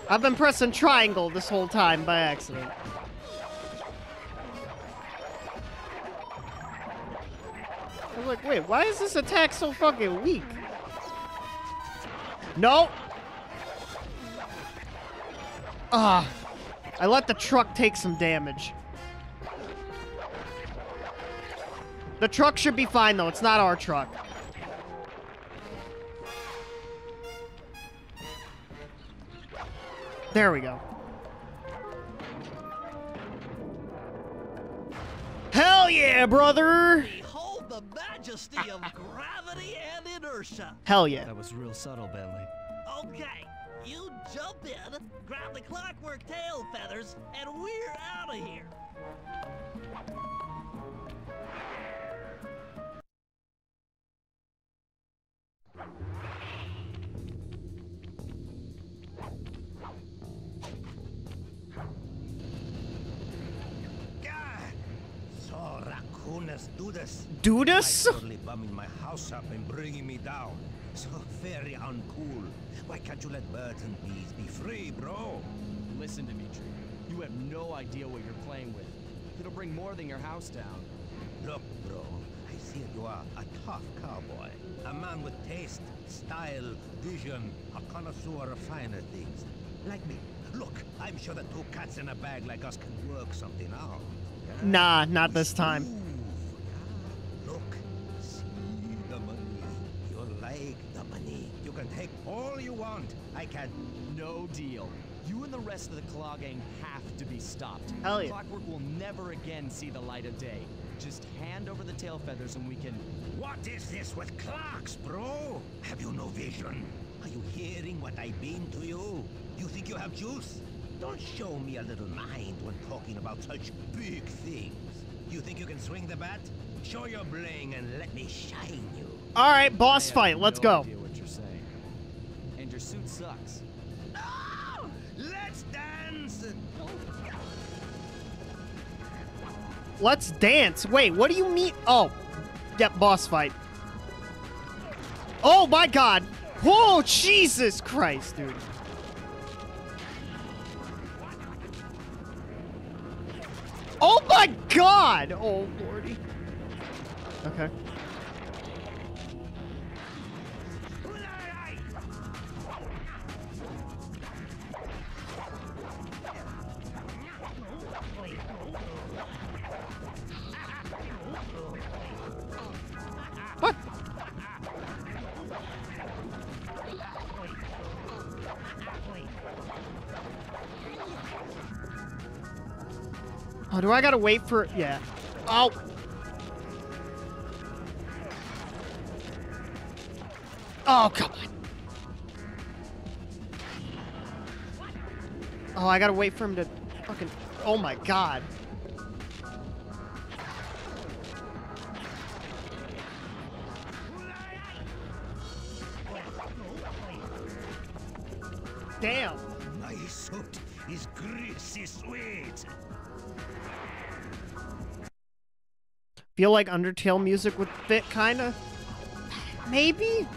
I've been pressing triangle this whole time by accident. I was like, wait, why is this attack so fucking weak? No. Ah, I let the truck take some damage. The truck should be fine though. It's not our truck. There we go. Hell yeah, brother! Behold the majesty of gravity and inertia. Hell yeah. That was real subtle, Bentley. Okay, you jump in, grab the clockwork tail feathers, and we're out of here. Do this? Totally bumming my house up and bringing me down. So very uncool. Why can't you let birds and bees be free, bro? Listen, Dimitri. You have no idea what you're playing with. It'll bring more than your house down. Look, bro. I see you are a tough cowboy. A man with taste, style, vision, a connoisseur of finer things. Like me. Look, I'm sure the two cats in a bag like us can work something out. Yeah? Nah, not this time. Take all you want. I can. No deal. You and and the rest of the Claw Gang have to be stopped. Hell yeah. Clockwerk will never again see the light of day. Just hand over the tail feathers and we can... What is this with clocks, bro? Have you no vision? Are you hearing what I mean to you? You think you have juice? Don't show me a little mind when talking about such big things. You think you can swing the bat? Show your bling and let me shine you. All right, boss fight. Let's go. What you're saying. And your suit sucks. No! Let's dance. Let's dance. Wait, what do you mean? Oh, yep, boss fight. Oh my God. Whoa, Jesus Christ, dude. Oh my God. Oh Lordy. Okay. What? Oh, do I gotta wait for... Yeah. Oh. Oh, come on. Oh, I gotta wait for him to fucking... Oh my God. Damn. My suit is greasy sweet. Feel like Undertale music would fit, kinda? Maybe?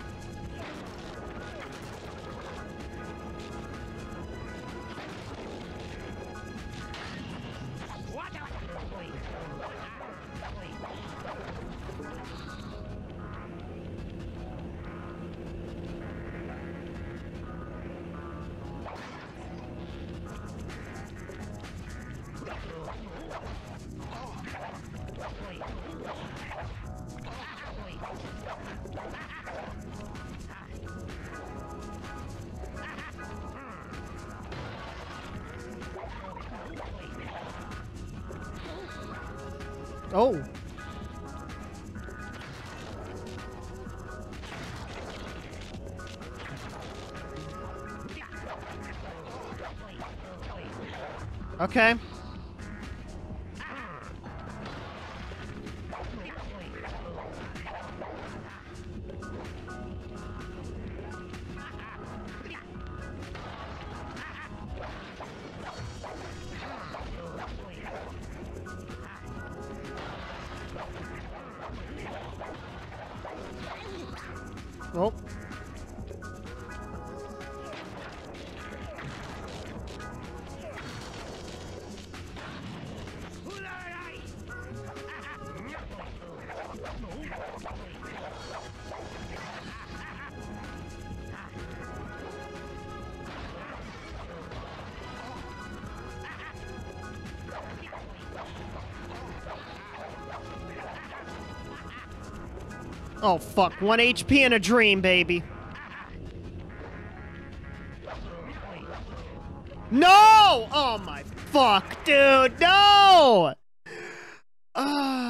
Oh. Okay. Oh, fuck. One H P and a dream, baby. No! Oh, my fuck, dude. No! Uh...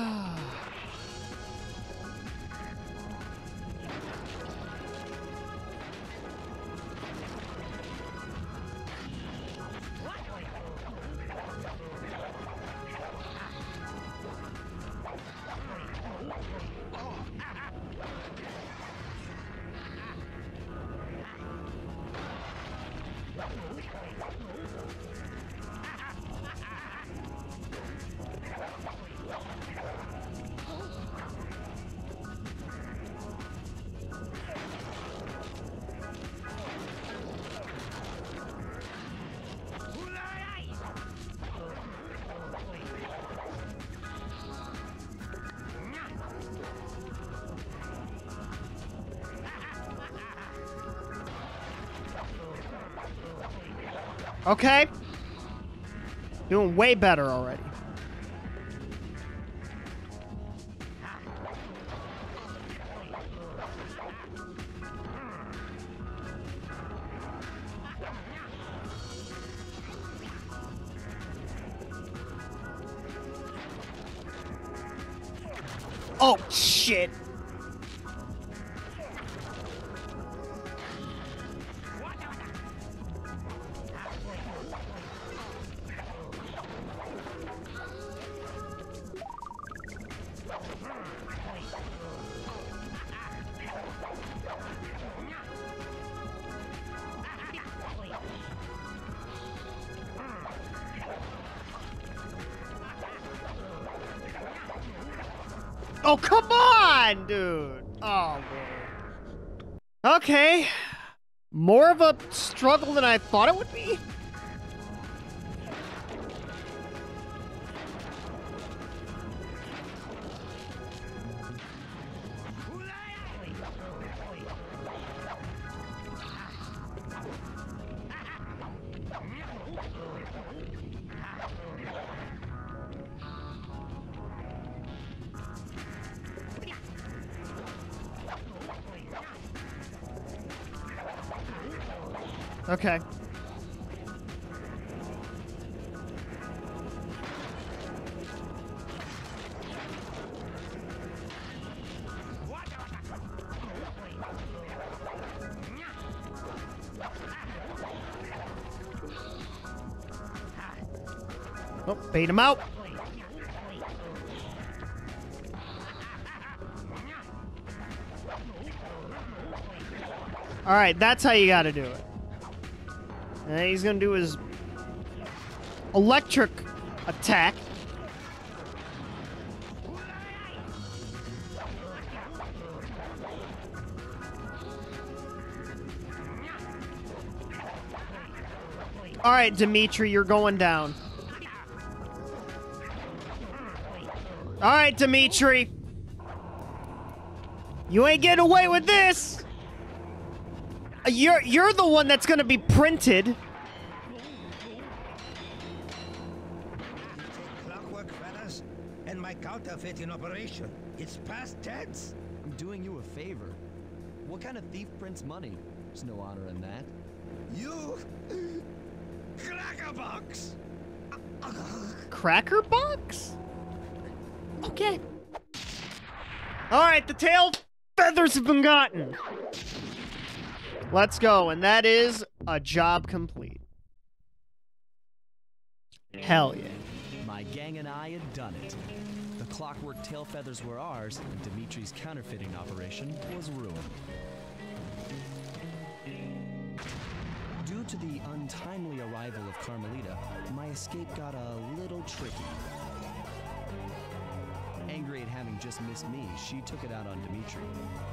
Okay. Doing way better already. Oh, shit. Oh, come on, dude. Oh, man. Okay. More of a struggle than I thought it would be. Okay. Oh, bait him out. All right, that's how you got to do it. And he's gonna do his electric attack. All right, Dimitri, you're going down. All right, Dimitri. You ain't getting away with this. You're, you're the one that's going to be printed. Clockwerk, fellas, and my counterfeit in operation. It's past tense. I'm doing you a favor. What kind of thief prints money? There's no honor in that. You... Crackerbox! Crackerbox? Okay. All right, the tail feathers have been gotten. Let's go, and that is a job complete. Hell yeah. My gang and I had done it. The Clockwerk tail feathers were ours, and Dimitri's counterfeiting operation was ruined. Due to the untimely arrival of Carmelita, my escape got a little tricky. Angry at having just missed me, she took it out on Dimitri.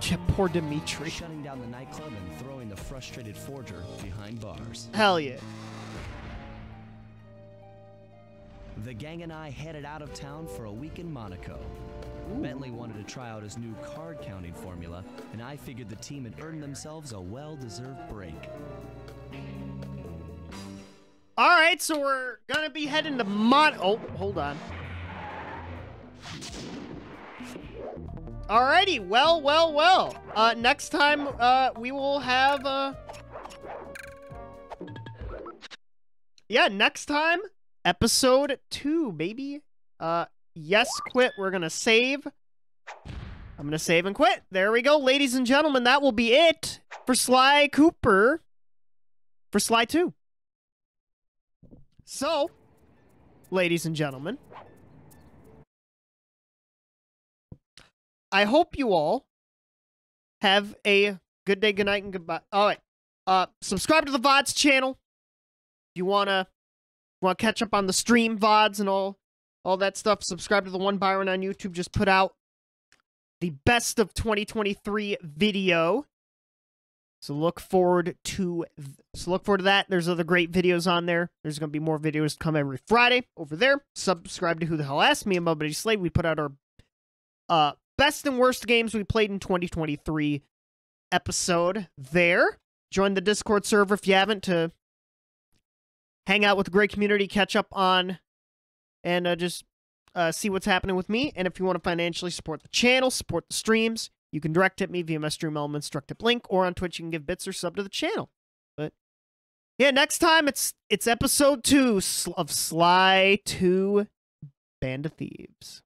Yeah, poor Dimitri. Shutting down the nightclub and throwing the frustrated forger behind bars. Hell yeah. The gang and I headed out of town for a week in Monaco. Ooh. Bentley wanted to try out his new card counting formula, and I figured the team had earned themselves a well-deserved break. All right, so we're going to be heading to Mon... Oh, hold on. Alrighty, well, well, well. Uh, next time, uh, we will have, uh... yeah, next time, episode two, baby. Uh, yes, quit. We're gonna save. I'm gonna save and quit. There we go, ladies and gentlemen. That will be it for Sly Cooper. For Sly two. So, ladies and gentlemen... I hope you all have a good day, good night, and goodbye. All right. Uh, subscribe to the V O Ds channel. If you want to want to catch up on the stream V O Ds and all, all that stuff, subscribe to TheOneByron on YouTube. Just put out the best of twenty twenty-three video. So look forward to so look forward to that. There's other great videos on there. There's going to be more videos to come every Friday over there. Subscribe to Who the Hell Asked Me and Buddy Slade. We put out our... uh. best and worst games we played in twenty twenty-three episode there. Join the Discord server if you haven't to hang out with a great community, catch up on, and uh, just uh, see what's happening with me. And if you want to financially support the channel, support the streams, you can direct at me via my Stream Elements direct at link, or on Twitch you can give bits or sub to the channel. But yeah, next time it's it's episode two of Sly two: Band of Thieves.